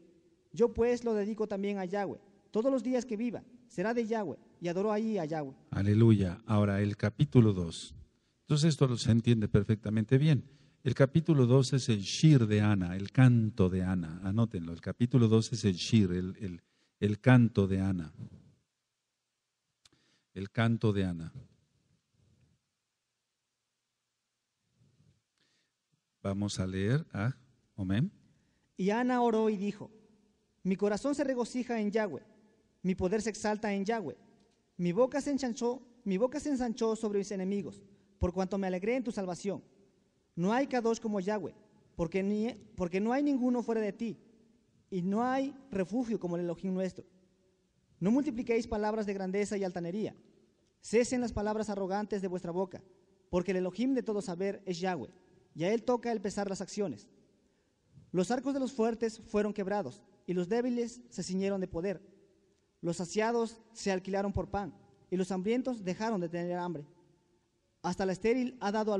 Yo pues lo dedico también a Yahweh. Todos los días que viva será de Yahweh. Y adoró allí a Yahweh. Aleluya. Ahora el capítulo 2. Entonces esto se entiende perfectamente bien. El capítulo 2 es el shir de Ana, el canto de Ana. Anótenlo. El capítulo 2 es el shir, el canto de Ana. El canto de Ana. Vamos a leer. Amén. Y Ana oró y dijo: Mi corazón se regocija en Yahweh, mi poder se exalta en Yahweh. Mi boca se ensanchó sobre mis enemigos, por cuanto me alegré en tu salvación. No hay Kadosh como Yahweh, porque no hay ninguno fuera de ti, y no hay refugio como el Elohim nuestro. No multipliquéis palabras de grandeza y altanería. Cesen las palabras arrogantes de vuestra boca, porque el Elohim de todo saber es Yahweh, y a él toca el pesar las acciones. Los arcos de los fuertes fueron quebrados, y los débiles se ciñeron de poder. Los saciados se alquilaron por pan, y los hambrientos dejaron de tener hambre. Hasta la estéril ha dado a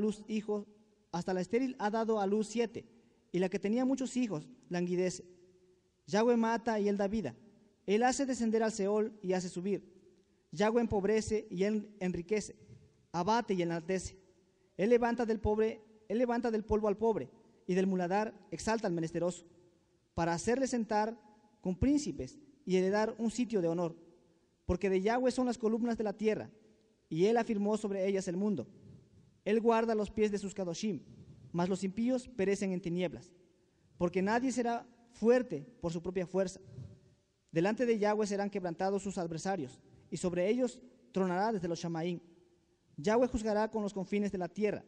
luz 7, y la que tenía muchos hijos languidece. Yahweh mata y él da vida. Él hace descender al Seol y hace subir. Yahweh empobrece y él enriquece. Abate y enaltece. Él levanta del polvo al pobre, y del muladar exalta al menesteroso, para hacerle sentar con príncipes y heredar un sitio de honor. Porque de Yahweh son las columnas de la tierra, y él afirmó sobre ellas el mundo. Él guarda los pies de sus kadoshim, mas los impíos perecen en tinieblas. Porque nadie será fuerte por su propia fuerza. Delante de Yahweh serán quebrantados sus adversarios, y sobre ellos tronará desde los Shamaín. Yahweh juzgará con los confines de la tierra,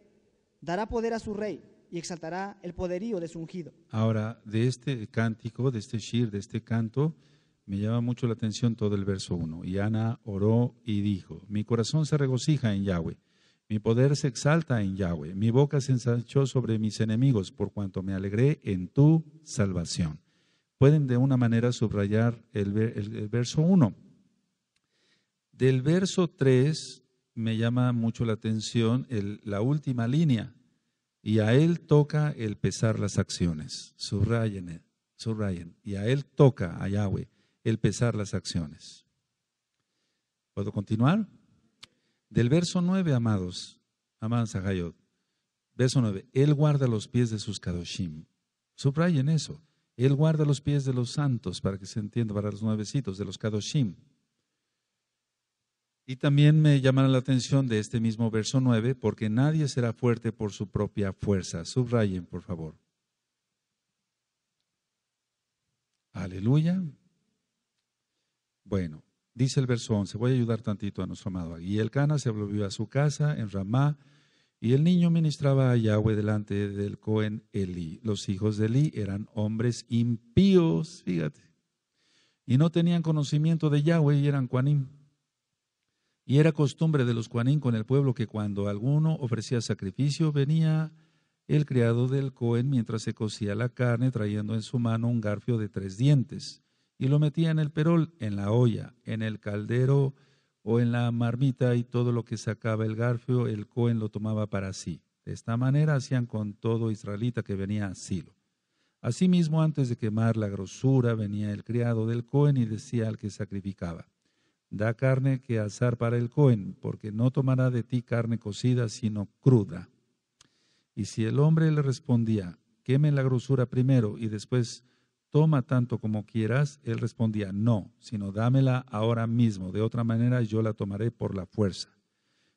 dará poder a su rey, y exaltará el poderío de su ungido. Ahora, de este cántico, de este shir, de este canto, me llama mucho la atención todo el verso 1. Y Ana oró y dijo: Mi corazón se regocija en Yahweh, mi poder se exalta en Yahweh, mi boca se ensanchó sobre mis enemigos, por cuanto me alegré en tu salvación. Pueden de una manera subrayar el verso 1. Del verso 3 me llama mucho la atención la última línea. Y a él toca el pesar las acciones. Subrayen. Y a él toca, a Yahweh, el pesar las acciones. ¿Puedo continuar? Del verso 9, amados, Sahayot. Verso 9. Él guarda los pies de sus kadoshim. Subrayen eso. Él guarda los pies de los santos, para que se entienda, para los nuevecitos, de los kadoshim. Y también me llama la atención de este mismo verso 9, porque nadie será fuerte por su propia fuerza. Subrayen, por favor. Aleluya. Bueno, dice el verso 11, voy a ayudar tantito a nuestro amado. Y Elcana se volvió a su casa en Ramá, y el niño ministraba a Yahweh delante del Cohen Elí. Los hijos de Elí eran hombres impíos, fíjate. y no tenían conocimiento de Yahweh y eran Kuanim. Y era costumbre de los Kuanim con el pueblo que cuando alguno ofrecía sacrificio, venía el criado del Cohen mientras se cocía la carne, trayendo en su mano un garfio de 3 dientes, y lo metía en el perol, en la olla, en el caldero o en la marmita, y todo lo que sacaba el garfio, el Cohen lo tomaba para sí. De esta manera hacían con todo israelita que venía a Silo. Asimismo, antes de quemar la grosura, venía el criado del Cohen y decía al que sacrificaba: da carne que asar para el Cohen, porque no tomará de ti carne cocida, sino cruda. Y si el hombre le respondía: queme la grosura primero y después toma tanto como quieras, él respondía: no, sino dámela ahora mismo, de otra manera yo la tomaré por la fuerza.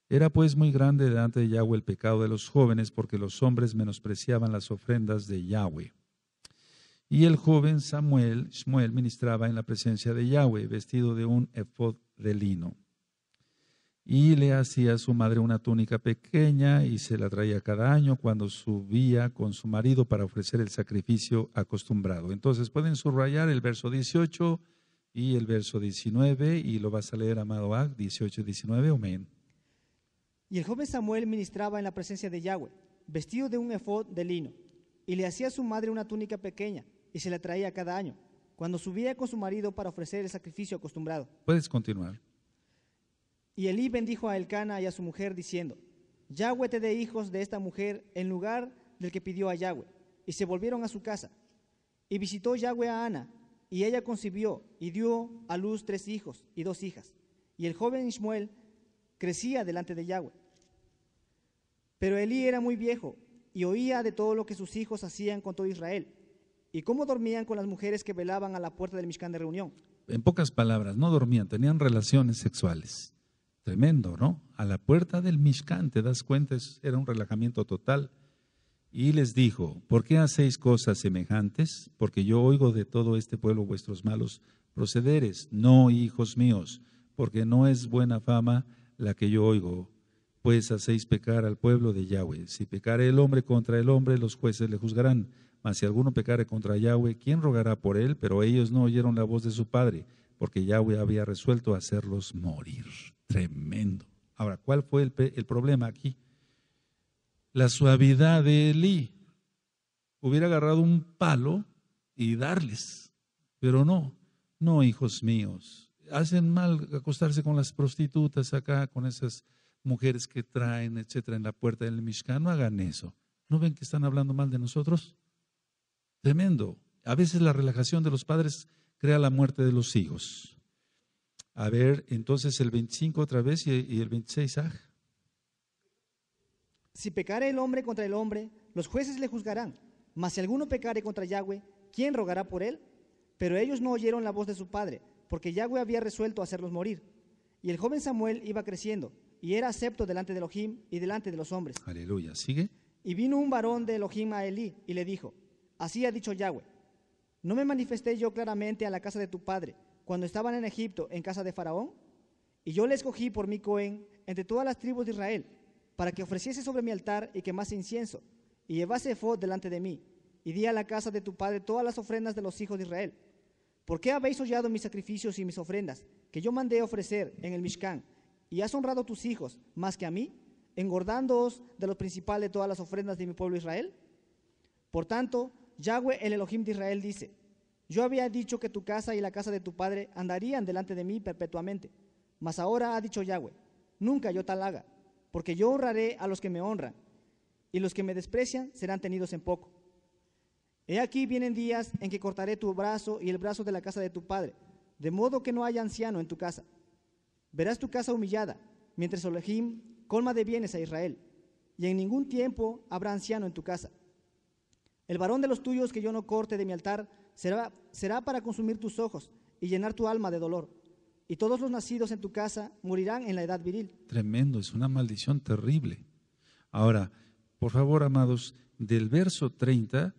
Era pues muy grande delante de Yahweh el pecado de los jóvenes, porque los hombres menospreciaban las ofrendas de Yahweh. Y el joven Shmuel ministraba en la presencia de Yahweh, vestido de un efod de lino. Y le hacía a su madre una túnica pequeña y se la traía cada año cuando subía con su marido para ofrecer el sacrificio acostumbrado. Entonces pueden subrayar el verso 18 y el verso 19 y lo vas a leer, amado Ag, 18 y 19, amén. Y el joven Samuel ministraba en la presencia de Yahweh, vestido de un efod de lino, y le hacía a su madre una túnica pequeña y se la traía cada año cuando subía con su marido para ofrecer el sacrificio acostumbrado. Puedes continuar. Y Elí bendijo a Elcana y a su mujer diciendo: Yahweh te dé hijos de esta mujer en lugar del que pidió a Yahweh. Y se volvieron a su casa. Y visitó Yahweh a Ana, y ella concibió y dio a luz 3 hijos y 2 hijas. Y el joven Shmuel crecía delante de Yahweh. Pero Elí era muy viejo y oía de todo lo que sus hijos hacían con todo Israel y cómo dormían con las mujeres que velaban a la puerta del Mishkan de reunión. En pocas palabras, no dormían, tenían relaciones sexuales. Tremendo, ¿no? A la puerta del Mishkan, te das cuenta, era un relajamiento total. Y les dijo: ¿por qué hacéis cosas semejantes? Porque yo oigo de todo este pueblo vuestros malos procederes. No, hijos míos, porque no es buena fama la que yo oigo, pues hacéis pecar al pueblo de Yahweh. Si pecare el hombre contra el hombre, los jueces le juzgarán. Mas si alguno pecare contra Yahweh, ¿quién rogará por él? Pero ellos no oyeron la voz de su padre, porque Yahweh había resuelto hacerlos morir. Tremendo. Ahora, ¿cuál fue el problema aquí? La suavidad de Elí. Hubiera agarrado un palo y darles, pero no, hijos míos. Hacen mal acostarse con las prostitutas acá, con esas mujeres que traen, etcétera, en la puerta del Mishkan. No hagan eso. ¿No ven que están hablando mal de nosotros? Tremendo. A veces la relajación de los padres crea la muerte de los hijos. A ver, entonces el 25 otra vez y el 26. Si pecare el hombre contra el hombre, los jueces le juzgarán. Mas si alguno pecare contra Yahweh, ¿quién rogará por él? Pero ellos no oyeron la voz de su padre, porque Yahweh había resuelto hacerlos morir. Y el joven Samuel iba creciendo, y era acepto delante de Elohim y delante de los hombres. Aleluya, sigue. Y vino un varón de Elohim a Elí, y le dijo: así ha dicho Yahweh, ¿no me manifesté yo claramente a la casa de tu padre cuando estaban en Egipto, en casa de Faraón? Y yo le escogí por mi Cohen entre todas las tribus de Israel, para que ofreciese sobre mi altar y quemase incienso, y llevase efod delante de mí, y di a la casa de tu padre todas las ofrendas de los hijos de Israel. ¿Por qué habéis hollado mis sacrificios y mis ofrendas, que yo mandé ofrecer en el Mishkan, y has honrado a tus hijos más que a mí, engordándoos de lo principal de todas las ofrendas de mi pueblo Israel? Por tanto, Yahweh el Elohim de Israel dice: yo había dicho que tu casa y la casa de tu padre andarían delante de mí perpetuamente, mas ahora ha dicho Yahweh: nunca yo tal haga, porque yo honraré a los que me honran, y los que me desprecian serán tenidos en poco. He aquí vienen días en que cortaré tu brazo y el brazo de la casa de tu padre, de modo que no haya anciano en tu casa. Verás tu casa humillada, mientras Elohim colma de bienes a Israel, y en ningún tiempo habrá anciano en tu casa. El varón de los tuyos que yo no corte de mi altar será para consumir tus ojos y llenar tu alma de dolor. Y todos los nacidos en tu casa morirán en la edad viril. Tremendo, es una maldición terrible. Ahora, por favor, amados, del verso 30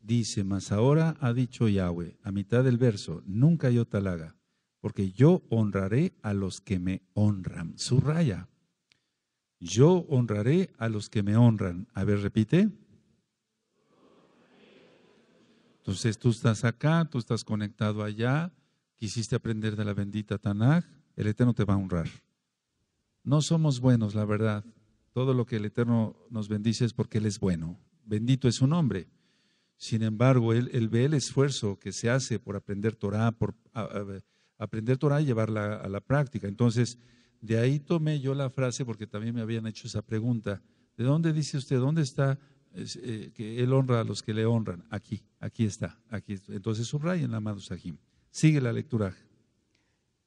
dice: mas ahora ha dicho Yahweh, a mitad del verso, nunca yo tal haga, porque yo honraré a los que me honran. Subraya: yo honraré a los que me honran. A ver, repite. Entonces tú estás acá, tú estás conectado allá, quisiste aprender de la bendita Tanaj, el Eterno te va a honrar. No somos buenos, la verdad. Todo lo que el Eterno nos bendice es porque Él es bueno. Bendito es su nombre. Sin embargo, Él ve el esfuerzo que se hace por aprender Torah, por aprender Torah y llevarla a la práctica. Entonces, de ahí tomé yo la frase, porque también me habían hecho esa pregunta. ¿De dónde dice usted, dónde está que Él honra a los que le honran? Aquí, aquí está. Aquí. Entonces, subrayen, amado Sahim. Sigue la lectura.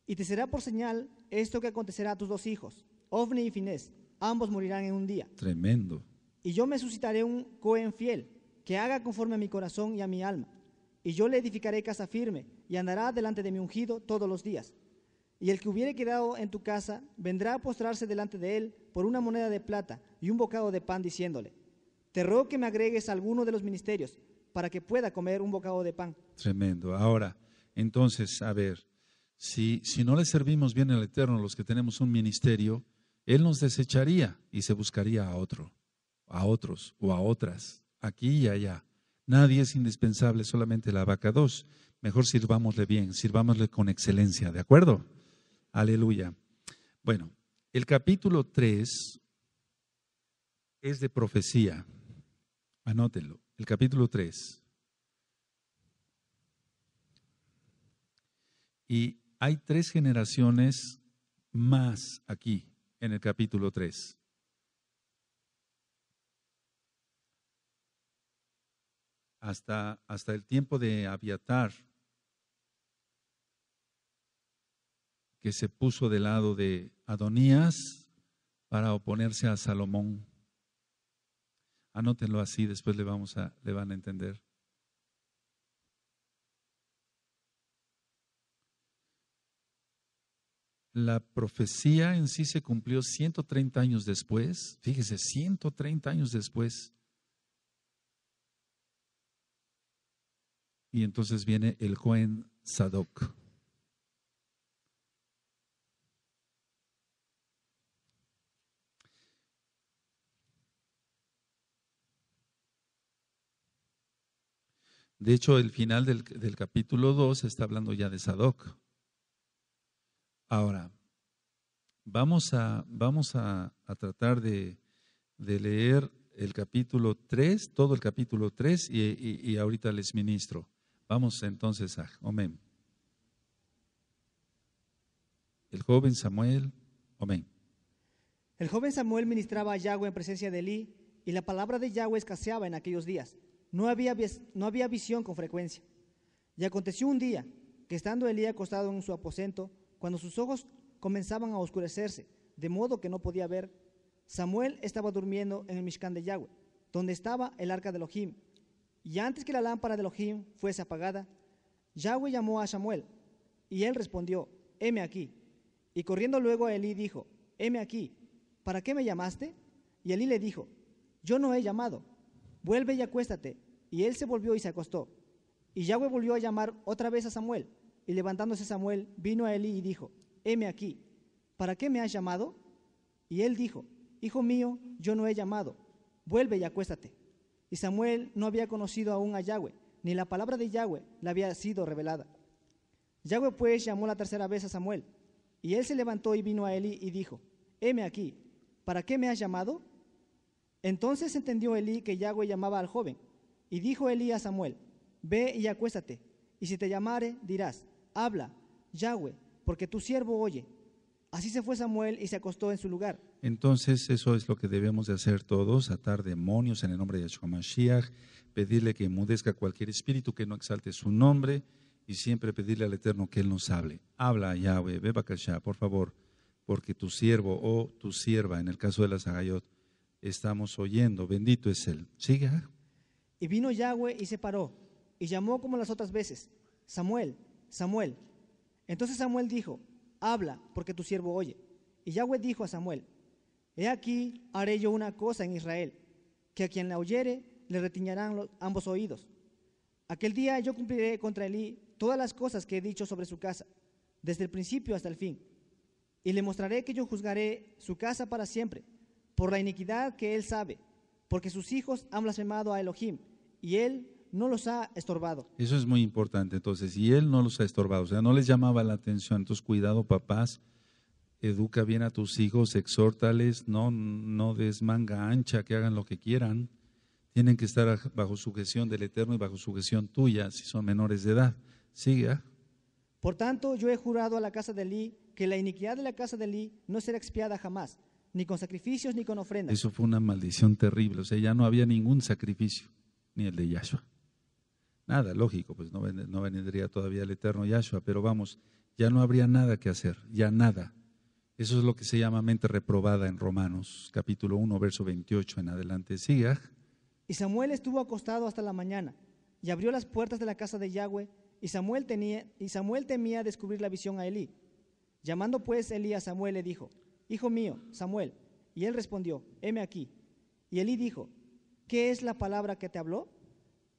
Y te será por señal esto que acontecerá a tus dos hijos, Ofni y Finés. Ambos morirán en un día. Tremendo. Y yo me suscitaré un Cohen fiel, que haga conforme a mi corazón y a mi alma. Y yo le edificaré casa firme, y andará delante de mi ungido todos los días. Y el que hubiere quedado en tu casa, vendrá a postrarse delante de él por una moneda de plata y un bocado de pan, diciéndole: te ruego que me agregues alguno de los ministerios, para que pueda comer un bocado de pan. Tremendo. Ahora, entonces, a ver, si no le servimos bien al Eterno los que tenemos un ministerio, Él nos desecharía y se buscaría a otro, a otros o a otras, aquí y allá. Nadie es indispensable, solamente la vaca dos. Mejor sirvámosle bien, sirvámosle con excelencia, ¿de acuerdo? Aleluya. Bueno, el capítulo 3 es de profecía. Anótenlo, el capítulo 3. Y hay tres generaciones más aquí. En el capítulo 3. Hasta el tiempo de Abiatar, que se puso del lado de Adonías para oponerse a Salomón. Anótenlo así, después le van a entender. La profecía en sí se cumplió 130 años después. Fíjese, 130 años después. Y entonces viene el Cohen Sadoc. De hecho, el final del capítulo 2 está hablando ya de Sadoc. Ahora, vamos a tratar de leer el capítulo 3, todo el capítulo 3, y ahorita les ministro. Vamos entonces a Amén. El joven Samuel, Amén. El joven Samuel ministraba a Yahweh en presencia de Elí, y la palabra de Yahweh escaseaba en aquellos días. No había visión con frecuencia. Y aconteció un día que, estando Elí acostado en su aposento, cuando sus ojos comenzaban a oscurecerse, de modo que no podía ver, Samuel estaba durmiendo en el Mishkan de Yahweh, donde estaba el arca de Elohim. Y antes que la lámpara de Elohim fuese apagada, Yahweh llamó a Samuel, y él respondió: heme aquí. Y corriendo luego a Elí dijo: heme aquí, ¿para qué me llamaste? Y Elí le dijo: yo no he llamado, vuelve y acuéstate. Y él se volvió y se acostó. Y Yahweh volvió a llamar otra vez a Samuel. Y levantándose Samuel, vino a Elí y dijo: heme aquí, ¿para qué me has llamado? Y él dijo: hijo mío, yo no he llamado, vuelve y acuéstate. Y Samuel no había conocido aún a Yahweh, ni la palabra de Yahweh le había sido revelada. Yahweh pues llamó la tercera vez a Samuel, y él se levantó y vino a Elí y dijo: heme aquí, ¿para qué me has llamado? Entonces entendió Elí que Yahweh llamaba al joven, y dijo Elí a Samuel: ve y acuéstate, y si te llamare dirás: habla, Yahweh, porque tu siervo oye. Así se fue Samuel y se acostó en su lugar. Entonces, eso es lo que debemos de hacer todos: atar demonios en el nombre de Yahshua Mashiach, pedirle que enmudezca cualquier espíritu que no exalte su nombre, y siempre pedirle al Eterno que Él nos hable. Habla, Yahweh, ve bakashá, por favor, porque tu siervo o tu sierva, en el caso de la Sagayot, estamos oyendo. Bendito es Él. Sigue. Y vino Yahweh y se paró, y llamó como las otras veces: Samuel, Samuel. Entonces Samuel dijo: habla, porque tu siervo oye. Y Yahweh dijo a Samuel: he aquí, haré yo una cosa en Israel, que a quien la oyere le retiñarán ambos oídos. Aquel día yo cumpliré contra Elí todas las cosas que he dicho sobre su casa, desde el principio hasta el fin. Y le mostraré que yo juzgaré su casa para siempre, por la iniquidad que él sabe, porque sus hijos han blasfemado a Elohim, y él no los ha estorbado. Eso es muy importante. Entonces, y él no los ha estorbado, o sea, no les llamaba la atención. Entonces, cuidado, papás, educa bien a tus hijos, exhórtales, no des manga ancha, que hagan lo que quieran. Tienen que estar bajo sujeción del Eterno y bajo sujeción tuya, si son menores de edad. Siga. Por tanto, yo he jurado a la casa de Elí que la iniquidad de la casa de Elí no será expiada jamás, ni con sacrificios ni con ofrendas. Eso fue una maldición terrible, o sea, ya no había ningún sacrificio, ni el de Yahshua. Nada, lógico, pues no vendría todavía el eterno Yahshua, pero vamos, ya no habría nada que hacer, ya nada. Eso es lo que se llama mente reprobada en Romanos, capítulo 1, verso 28 en adelante. Siga. Y Samuel estuvo acostado hasta la mañana, y abrió las puertas de la casa de Yahweh, y Samuel temía descubrir la visión a Elí. Llamando pues Elí a Samuel, le dijo: Hijo mío, Samuel. Y él respondió: heme aquí. Y Elí dijo: ¿qué es la palabra que te habló?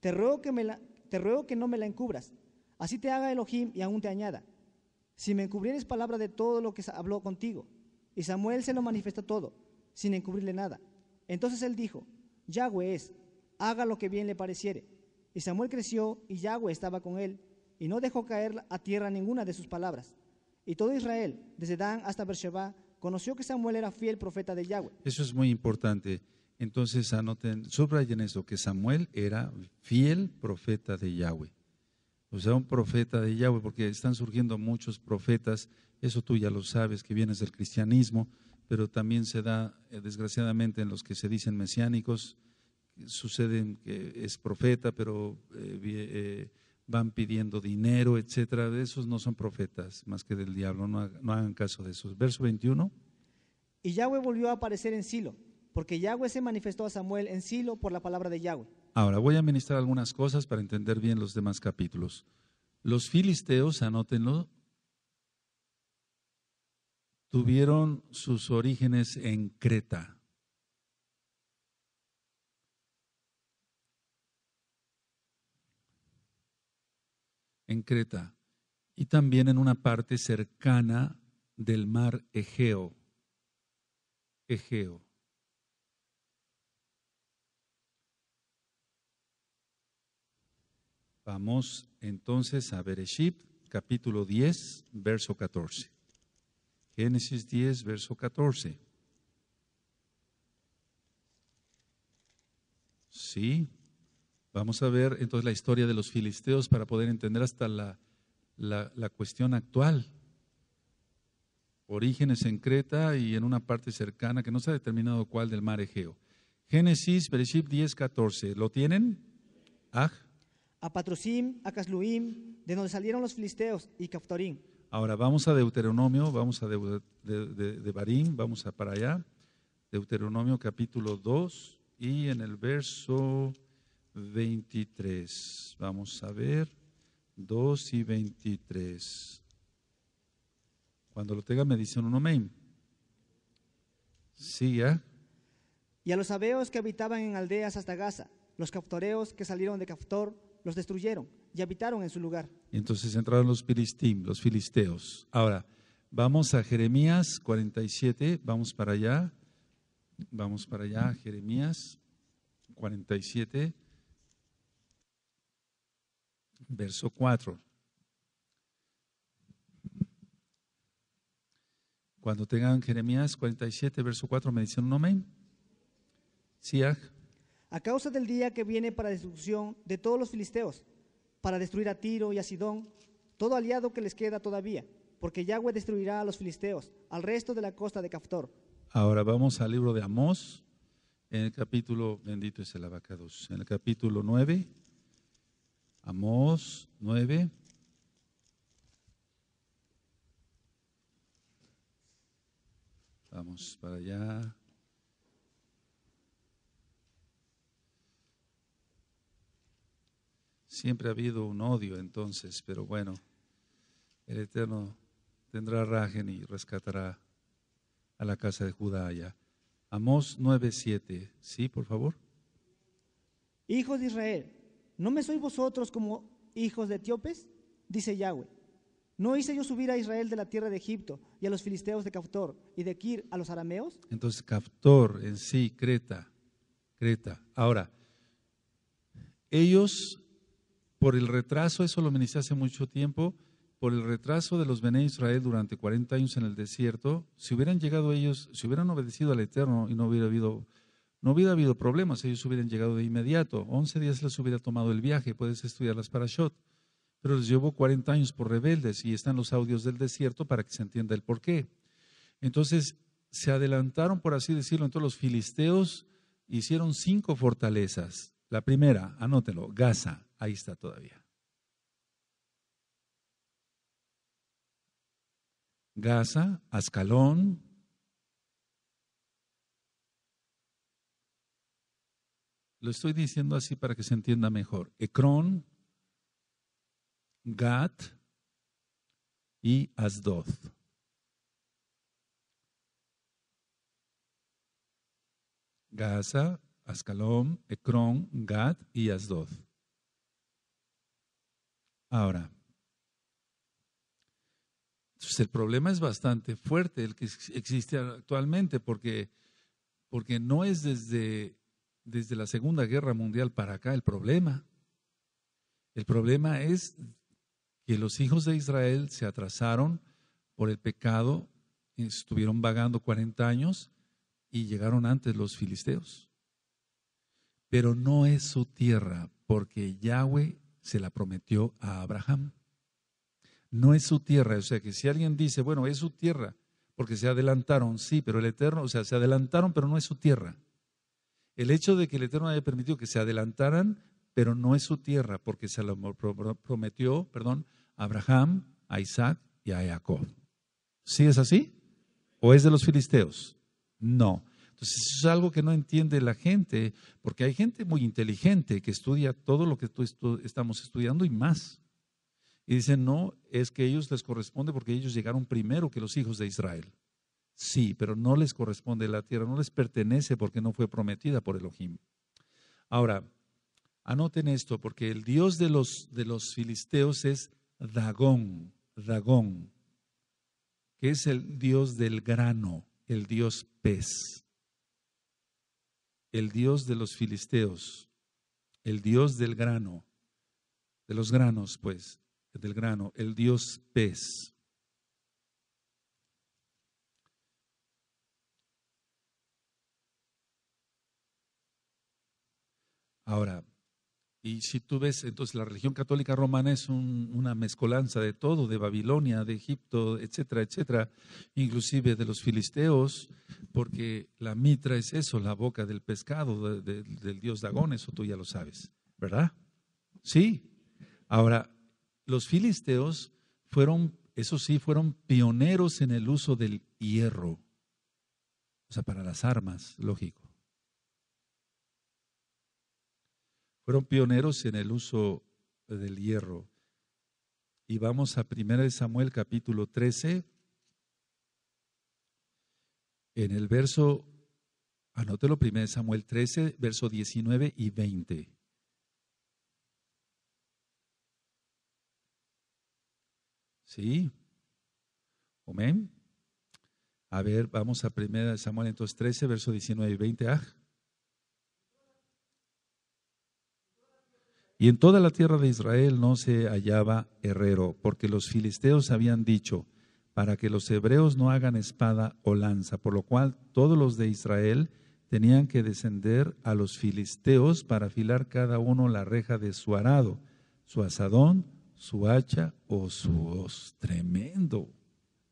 Te ruego que no me la encubras. Así te haga Elohim y aún te añada. Si me encubrieres palabra de todo lo que habló contigo. Y Samuel se lo manifestó todo, sin encubrirle nada. Entonces él dijo: Yahweh es, haga lo que bien le pareciere. Y Samuel creció y Yahweh estaba con él, y no dejó caer a tierra ninguna de sus palabras. Y todo Israel, desde Dan hasta Beersheba, conoció que Samuel era fiel profeta de Yahweh. Eso es muy importante. Entonces anoten, subrayen eso, que Samuel era fiel profeta de Yahweh. O sea, un profeta de Yahweh, porque están surgiendo muchos profetas, eso tú ya lo sabes, que vienes del cristianismo, pero también se da, desgraciadamente, en los que se dicen mesiánicos, suceden que es profeta, pero van pidiendo dinero, etcétera. Esos no son profetas, más que del diablo, no hagan caso de esos. Verso 21. Y Yahweh volvió a aparecer en Silo, porque Yahweh se manifestó a Samuel en Silo por la palabra de Yahweh. Ahora voy a ministrar algunas cosas para entender bien los demás capítulos. Los filisteos, anótenlo, tuvieron sus orígenes en Creta. En Creta, y también en una parte cercana del mar Egeo. Egeo. Vamos entonces a Bereshit, capítulo 10, verso 14. Génesis 10, verso 14. Sí. Vamos a ver entonces la historia de los filisteos para poder entender hasta la cuestión actual. Orígenes en Creta y en una parte cercana que no se ha determinado cuál del mar Egeo. Génesis, Bereshit 10, 14. ¿Lo tienen? Aj. A Patrosim, a Casluim, de donde salieron los filisteos y Caftorim. Ahora vamos a Deuteronomio, vamos a Devarim, vamos a para allá. Deuteronomio capítulo 2 y en el verso 23, vamos a ver, 2 y 23. Cuando lo tenga me dicen un amén. Siga. Y a los sabeos que habitaban en aldeas hasta Gaza, los caftoreos que salieron de Caftor, los destruyeron y habitaron en su lugar. Y entonces entraron los filisteos. Ahora, vamos a Jeremías 47, vamos para allá, Jeremías 47. Verso 4. Cuando tengan Jeremías 47, verso 4, me dicen un amén. Siach. A causa del día que viene para destrucción de todos los filisteos, para destruir a Tiro y a Sidón, todo aliado que les queda todavía, porque Yahweh destruirá a los filisteos, al resto de la costa de Caftor. Ahora vamos al libro de Amós, en el capítulo, bendito es el Abacados, en el capítulo 9. Amós 9. Vamos para allá. Siempre ha habido un odio entonces, pero bueno, el Eterno tendrá rajen y rescatará a la casa de Judá allá. Amós 9:7. Sí, por favor. Hijos de Israel, ¿no me sois vosotros como hijos de etíopes? Dice Yahweh. ¿No hice yo subir a Israel de la tierra de Egipto y a los filisteos de Caftor y de Kir a los arameos? Entonces Caftor en sí, Creta. Ahora, ellos, por el retraso, eso lo ministré hace mucho tiempo, por el retraso de los Bene Israel durante 40 años en el desierto, si hubieran llegado ellos, si hubieran obedecido al Eterno y no hubiera habido problemas, ellos hubieran llegado de inmediato. 11 días les hubiera tomado el viaje, puedes estudiar las parashot. Pero les llevó 40 años por rebeldes y están los audios del desierto para que se entienda el porqué. Entonces, se adelantaron, por así decirlo, entonces los filisteos hicieron 5 fortalezas. La primera, anótelo, Gaza, ahí está todavía. Gaza, Ascalón, lo estoy diciendo así para que se entienda mejor, Ecrón, Gat y Asdod. Gaza, Ascalón, Ecrón, Gat y Asdod. Ahora, el problema es bastante fuerte el que existe actualmente, porque no es desde la Segunda Guerra Mundial para acá el problema. El problema es que los hijos de Israel se atrasaron por el pecado, estuvieron vagando 40 años y llegaron antes los filisteos. Pero no es su tierra, porque Yahweh se la prometió a Abraham. No es su tierra, o sea que si alguien dice, bueno, es su tierra, porque se adelantaron, sí, pero el Eterno, o sea, se adelantaron, pero no es su tierra. El hecho de que el Eterno haya permitido que se adelantaran, pero no es su tierra, porque se lo prometió, a Abraham, a Isaac y a Jacob. ¿Sí es así? ¿O es de los filisteos? No. Entonces, eso es algo que no entiende la gente, porque hay gente muy inteligente que estudia todo lo que estamos estudiando y más. Y dicen, no, es que a ellos les corresponde porque ellos llegaron primero que los hijos de Israel. Sí, pero no les corresponde la tierra, no les pertenece porque no fue prometida por Elohim. Ahora, anoten esto, porque el dios de los filisteos es Dagón, que es el dios del grano, el dios pez, el dios de los filisteos, el dios del grano, de los granos pues, del grano, el dios pez. Ahora, y si tú ves, entonces la religión católica romana es una mezcolanza de todo, de Babilonia, de Egipto, etcétera, etcétera, inclusive de los filisteos, porque la mitra es eso, la boca del pescado, del dios Dagón, eso tú ya lo sabes, ¿verdad? Sí. Ahora, los filisteos fueron pioneros en el uso del hierro, o sea, para las armas, lógico. Fueron pioneros en el uso del hierro. Y vamos a 1 Samuel capítulo 13, en el verso, anótelo, 1 Samuel 13, verso 19 y 20. ¿Sí? Amén. A ver, vamos a 1 Samuel entonces 13, verso 19 y 20. Y en toda la tierra de Israel no se hallaba herrero, porque los filisteos habían dicho, para que los hebreos no hagan espada o lanza, por lo cual todos los de Israel tenían que descender a los filisteos para afilar cada uno la reja de su arado, su azadón, su hacha o su hoz. Tremendo.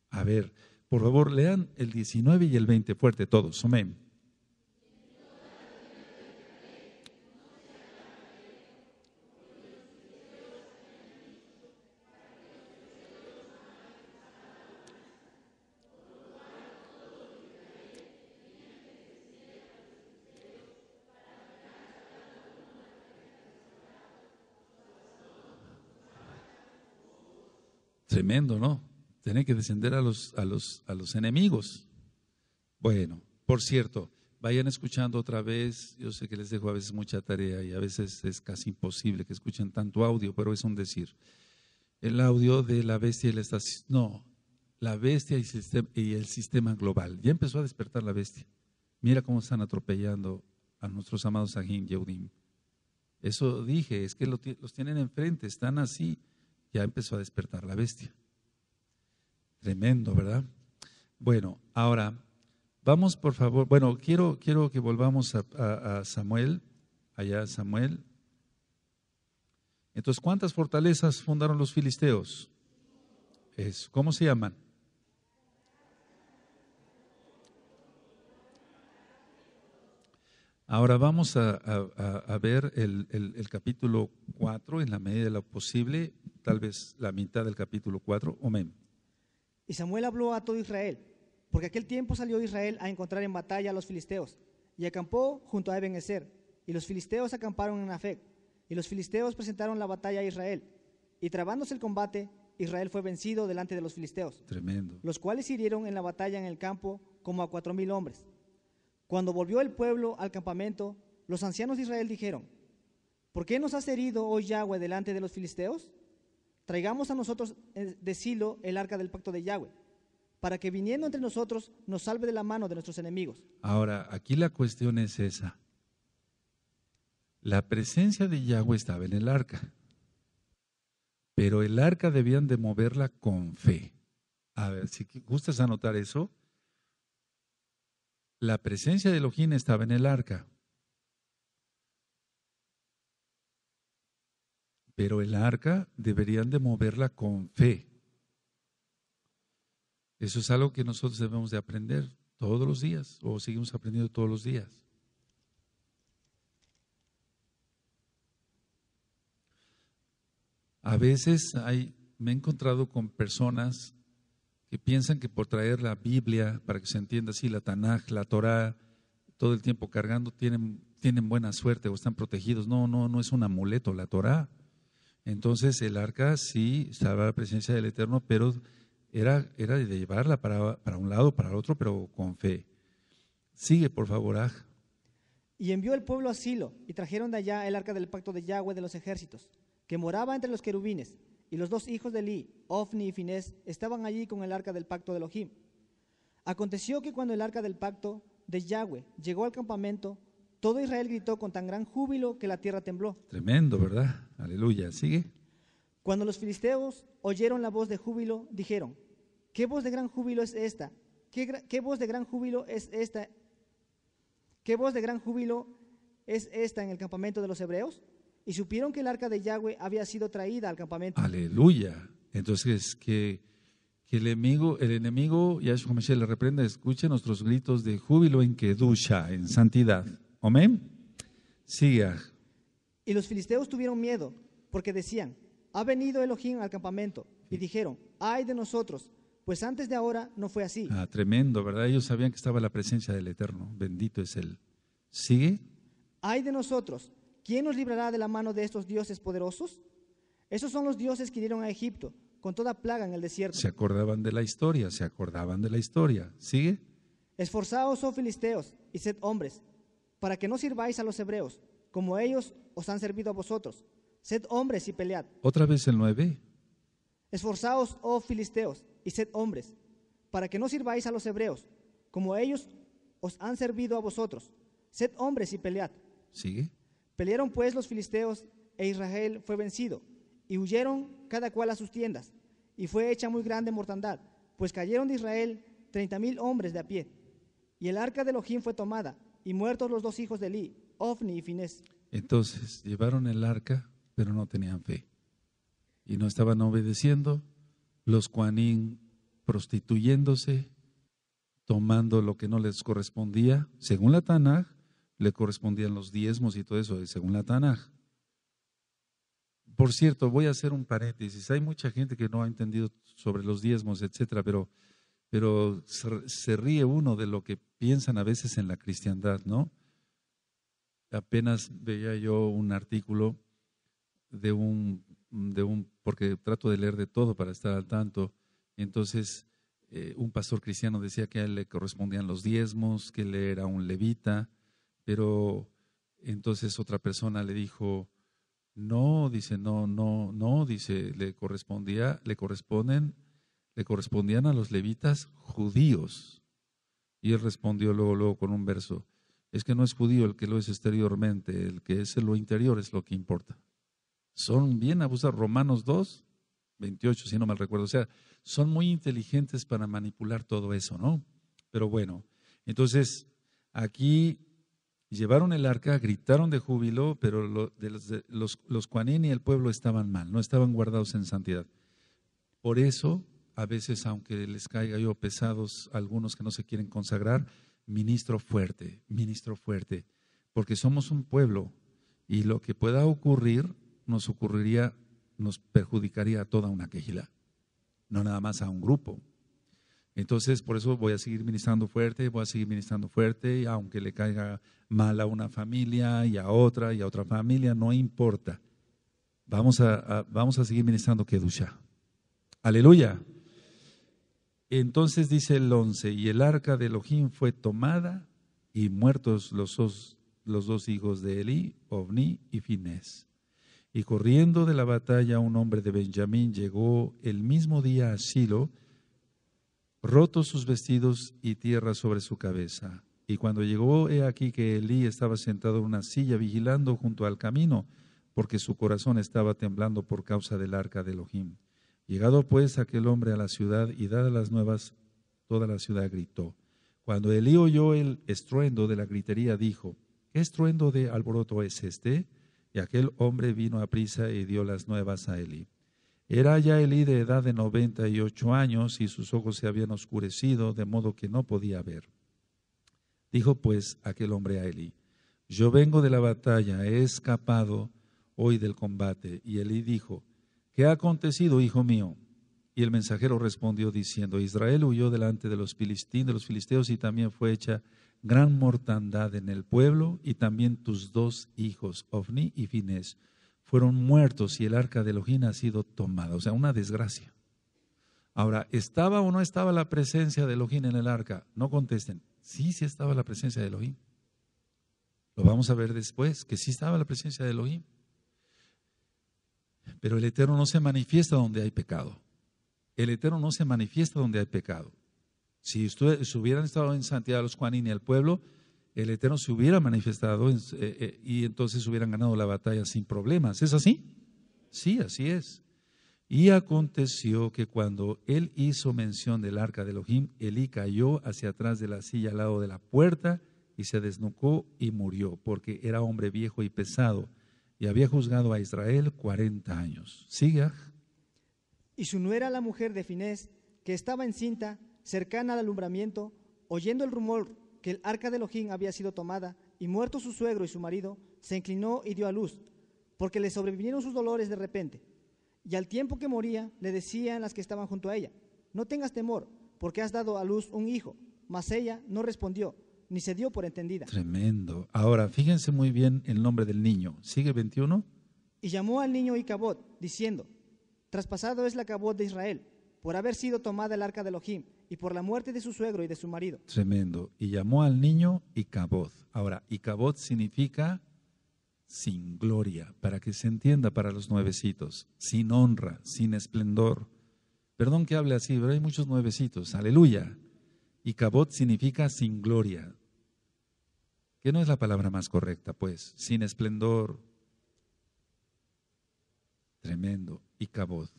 A ver, por favor, lean el 19 y el 20 fuerte todos. Amén. Tremendo, ¿no? Tener que descender a los enemigos. Bueno, por cierto, vayan escuchando otra vez. Yo sé que les dejo a veces mucha tarea y a veces es casi imposible que escuchen tanto audio, pero es un decir. El audio de la bestia y la estación. No, la bestia y el sistema global. Ya empezó a despertar la bestia. Mira cómo están atropellando a nuestros amados Sahim Yehudim. Eso dije, es que los tienen enfrente, están así. Ya empezó a despertar la bestia. Tremendo, ¿verdad? Bueno, ahora, vamos por favor. Bueno, quiero que volvamos a Samuel, allá Samuel. Entonces, ¿cuántas fortalezas fundaron los filisteos? Eso. ¿Cómo se llaman? Ahora vamos a ver el capítulo 4 en la medida de lo posible, tal vez la mitad del capítulo 4. Amén. Y Samuel habló a todo Israel, porque aquel tiempo salió Israel a encontrar en batalla a los filisteos, y acampó junto a Eben-Ezer, y los filisteos acamparon en Afec, y los filisteos presentaron la batalla a Israel, y trabándose el combate, Israel fue vencido delante de los filisteos. Tremendo. Los cuales hirieron en la batalla en el campo como a 4000 hombres. Cuando volvió el pueblo al campamento, los ancianos de Israel dijeron: ¿Por qué nos has herido, oh Yahweh, delante de los filisteos? Traigamos a nosotros de Silo el arca del pacto de Yahweh, para que viniendo entre nosotros nos salve de la mano de nuestros enemigos. Ahora, aquí la cuestión es esa. La presencia de Yahweh estaba en el arca, pero el arca debían de moverla con fe. A ver, si gustas anotar eso. La presencia de Elohim estaba en el arca, pero el arca deberían de moverla con fe. Eso es algo que nosotros debemos de aprender todos los días, o seguimos aprendiendo todos los días. A veces me he encontrado con personas que piensan que por traer la Biblia, para que se entienda así, la Tanaj, la Torah, todo el tiempo cargando, tienen buena suerte o están protegidos. No es un amuleto la Torah. Entonces el arca sí estaba la presencia del Eterno, pero era de llevarla para un lado, para el otro, pero con fe. Sigue, por favor, Aj. Y envió el pueblo a Silo, y trajeron de allá el arca del pacto de Yahweh de los ejércitos, que moraba entre los querubines, y los dos hijos de Elí, Ofni y Finés, estaban allí con el arca del pacto de Elohim. Aconteció que cuando el arca del pacto de Yahweh llegó al campamento, todo Israel gritó con tan gran júbilo que la tierra tembló. Tremendo, ¿verdad? Aleluya. ¿Sigue? Cuando los filisteos oyeron la voz de júbilo, dijeron: ¿Qué voz de gran júbilo es esta? ¿Qué voz de gran júbilo es esta? ¿Qué voz de gran júbilo es esta en el campamento de los hebreos? Y supieron que el arca de Yahweh había sido traída al campamento. Aleluya. Entonces, que el enemigo, Yahshua Mashiach le reprenda, escuche nuestros gritos de júbilo en Kedushah, en santidad. Amén. Siga. Y los filisteos tuvieron miedo, porque decían: ha venido Elohim al campamento. Y dijeron: ay de nosotros, pues antes de ahora no fue así. Ah, tremendo, ¿verdad? Ellos sabían que estaba la presencia del Eterno. Bendito es Él. Sigue. Ay de nosotros, ¿quién nos librará de la mano de estos dioses poderosos? Esos son los dioses que dieron a Egipto con toda plaga en el desierto. Se acordaban de la historia. ¿Sigue? Esforzaos, oh filisteos, y sed hombres, para que no sirváis a los hebreos, como ellos os han servido a vosotros. Sed hombres y pelead. Otra vez el 9. Esforzaos, oh filisteos, y sed hombres, para que no sirváis a los hebreos, como ellos os han servido a vosotros. Sed hombres y pelead. ¿Sigue? Pelearon pues los filisteos, e Israel fue vencido, y huyeron cada cual a sus tiendas, y fue hecha muy grande mortandad, pues cayeron de Israel 30,000 hombres de a pie. Y el arca de Elohim fue tomada, y muertos los dos hijos de Elí, Ofni y Finés. Entonces llevaron el arca, pero no tenían fe, y no estaban obedeciendo, los Cuanín prostituyéndose, tomando lo que no les correspondía, según la Tanaj. Le correspondían los diezmos y todo eso, según la Tanaj. Por cierto, voy a hacer un paréntesis. Hay mucha gente que no ha entendido sobre los diezmos, etcétera, pero se ríe uno de lo que piensan a veces en la cristiandad, ¿no? Apenas veía yo un artículo porque trato de leer de todo para estar al tanto. Entonces, un pastor cristiano decía que a él le correspondían los diezmos, que él era un levita. Pero entonces otra persona le dijo: no, dice, le correspondían a los levitas judíos. Y él respondió luego con un verso: es que no es judío el que lo es exteriormente, el que es en lo interior es lo que importa. Son bien abusados, Romanos 2, 28, si no mal recuerdo. O sea, son muy inteligentes para manipular todo eso, ¿no? Pero bueno, entonces aquí llevaron el arca, gritaron de júbilo, pero los Cuanín y el pueblo estaban mal, no estaban guardados en santidad. Por eso, a veces, aunque les caiga yo pesados algunos que no se quieren consagrar, ministro fuerte, porque somos un pueblo y lo que pueda ocurrir nos ocurriría, nos perjudicaría a toda una quejila, no nada más a un grupo. Entonces, por eso voy a seguir ministrando fuerte, y aunque le caiga mal a una familia y a otra familia, no importa. Vamos a seguir ministrando Kedushah. ¡Aleluya! Entonces dice el 11, y el arca de Elohim fue tomada y muertos los dos hijos de Elí, Ovni y Finés. Y corriendo de la batalla un hombre de Benjamín llegó el mismo día a Silo, rotos sus vestidos y tierra sobre su cabeza. Y cuando llegó, he aquí que Elí estaba sentado en una silla vigilando junto al camino, porque su corazón estaba temblando por causa del arca de Elohim. Llegado pues aquel hombre a la ciudad y dadas las nuevas, toda la ciudad gritó. Cuando Elí oyó el estruendo de la gritería, dijo, ¿qué estruendo de alboroto es este? Y aquel hombre vino a prisa y dio las nuevas a Elí. Era ya Elí de edad de 98 años y sus ojos se habían oscurecido, de modo que no podía ver. Dijo pues aquel hombre a Elí, yo vengo de la batalla, he escapado hoy del combate. Y Elí dijo, ¿qué ha acontecido, hijo mío? Y el mensajero respondió diciendo, Israel huyó delante de los filisteos y también fue hecha gran mortandad en el pueblo, y también tus dos hijos, Ofni y Finés, fueron muertos y el arca de Elohim ha sido tomada. O sea, una desgracia. Ahora, ¿estaba o no estaba la presencia de Elohim en el arca? No contesten. Sí, sí estaba la presencia de Elohim. Lo vamos a ver después, que sí estaba la presencia de Elohim. Pero el Eterno no se manifiesta donde hay pecado. El Eterno no se manifiesta donde hay pecado. Si hubieran estado en santidad los Cuanín y el pueblo, el Eterno se hubiera manifestado y entonces hubieran ganado la batalla sin problemas. ¿Es así? Sí, así es. Y aconteció que cuando él hizo mención del arca de Elohim, Elí cayó hacia atrás de la silla al lado de la puerta y se desnucó y murió, porque era hombre viejo y pesado y había juzgado a Israel 40 años. Siga. Y su nuera, la mujer de Finés, que estaba encinta, cercana al alumbramiento, oyendo el rumor que el arca de Elohim había sido tomada y muerto su suegro y su marido, se inclinó y dio a luz, porque le sobrevinieron sus dolores de repente. Y al tiempo que moría, le decían las que estaban junto a ella, no tengas temor, porque has dado a luz un hijo. Mas ella no respondió, ni se dio por entendida. Tremendo. Ahora, fíjense muy bien el nombre del niño. ¿Sigue 21? Y llamó al niño Icabod, diciendo, traspasado es la Icabod de Israel, por haber sido tomada el arca de Elohim, y por la muerte de su suegro y de su marido. Tremendo. Y llamó al niño Icabod. Ahora, Icabod significa sin gloria, para que se entienda para los nuevecitos, sin honra, sin esplendor. Perdón que hable así, pero hay muchos nuevecitos. Aleluya. Icabod significa sin gloria. ¿Qué no es la palabra más correcta, pues? Sin esplendor. Tremendo. Icabod.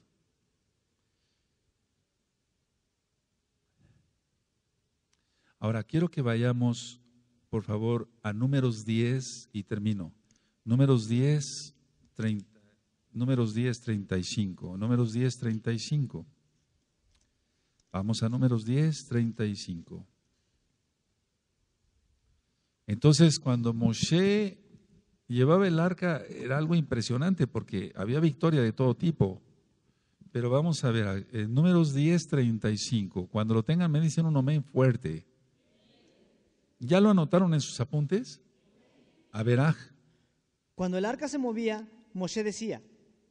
Ahora, quiero que vayamos, por favor, a Números 10 y termino. Números 10, 35. Vamos a Números 10, 35. Entonces, cuando Moshe llevaba el arca, era algo impresionante porque había victoria de todo tipo. Pero vamos a ver, en Números 10, 35. Cuando lo tengan, me dicen un amén fuerte. ¿Ya lo anotaron en sus apuntes? A ver, Cuando el arca se movía, Moshe decía,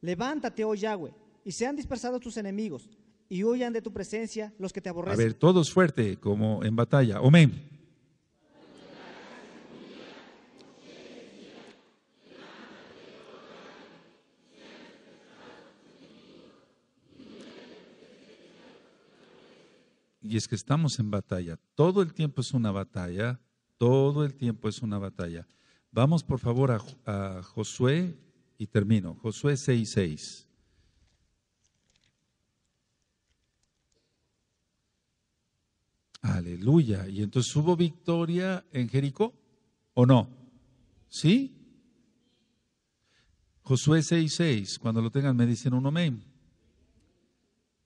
levántate, oh Yahweh, y sean dispersados tus enemigos, y huyan de tu presencia los que te aborrecen. A ver, todos fuerte, como en batalla. Amén. Y es que estamos en batalla, todo el tiempo es una batalla, Todo el tiempo es una batalla. Vamos por favor a Josué y termino. Josué 6:6. Aleluya. ¿Y entonces hubo victoria en Jericó o no? ¿Sí? Josué 6:6. Cuando lo tengan me dicen un amén.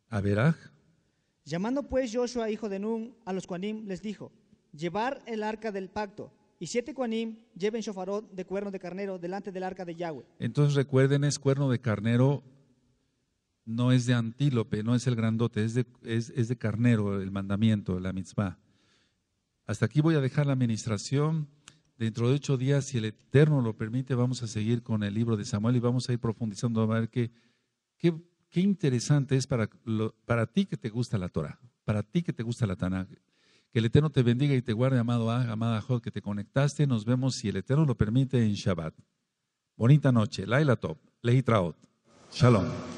A ver, llamando pues Joshua, hijo de Nun, a los Cuanim, les dijo: llevar el arca del pacto, y 7 Cuanim lleven shofarot de cuerno de carnero delante del arca de Yahweh. Entonces recuerden, es cuerno de carnero, no es de antílope, no es el grandote, es de carnero el mandamiento, la mitzvah. Hasta aquí voy a dejar la administración. Dentro de 8 días, si el Eterno lo permite, vamos a seguir con el libro de Samuel y vamos a ir profundizando a ver qué interesante es para ti que te gusta la Torah, para ti que te gusta la Tanaj. Que el Eterno te bendiga y te guarde, amado Aj, amada Jod, que te conectaste. Nos vemos, si el Eterno lo permite, en Shabbat. Bonita noche. Laila Top. Lehitraot. Shalom.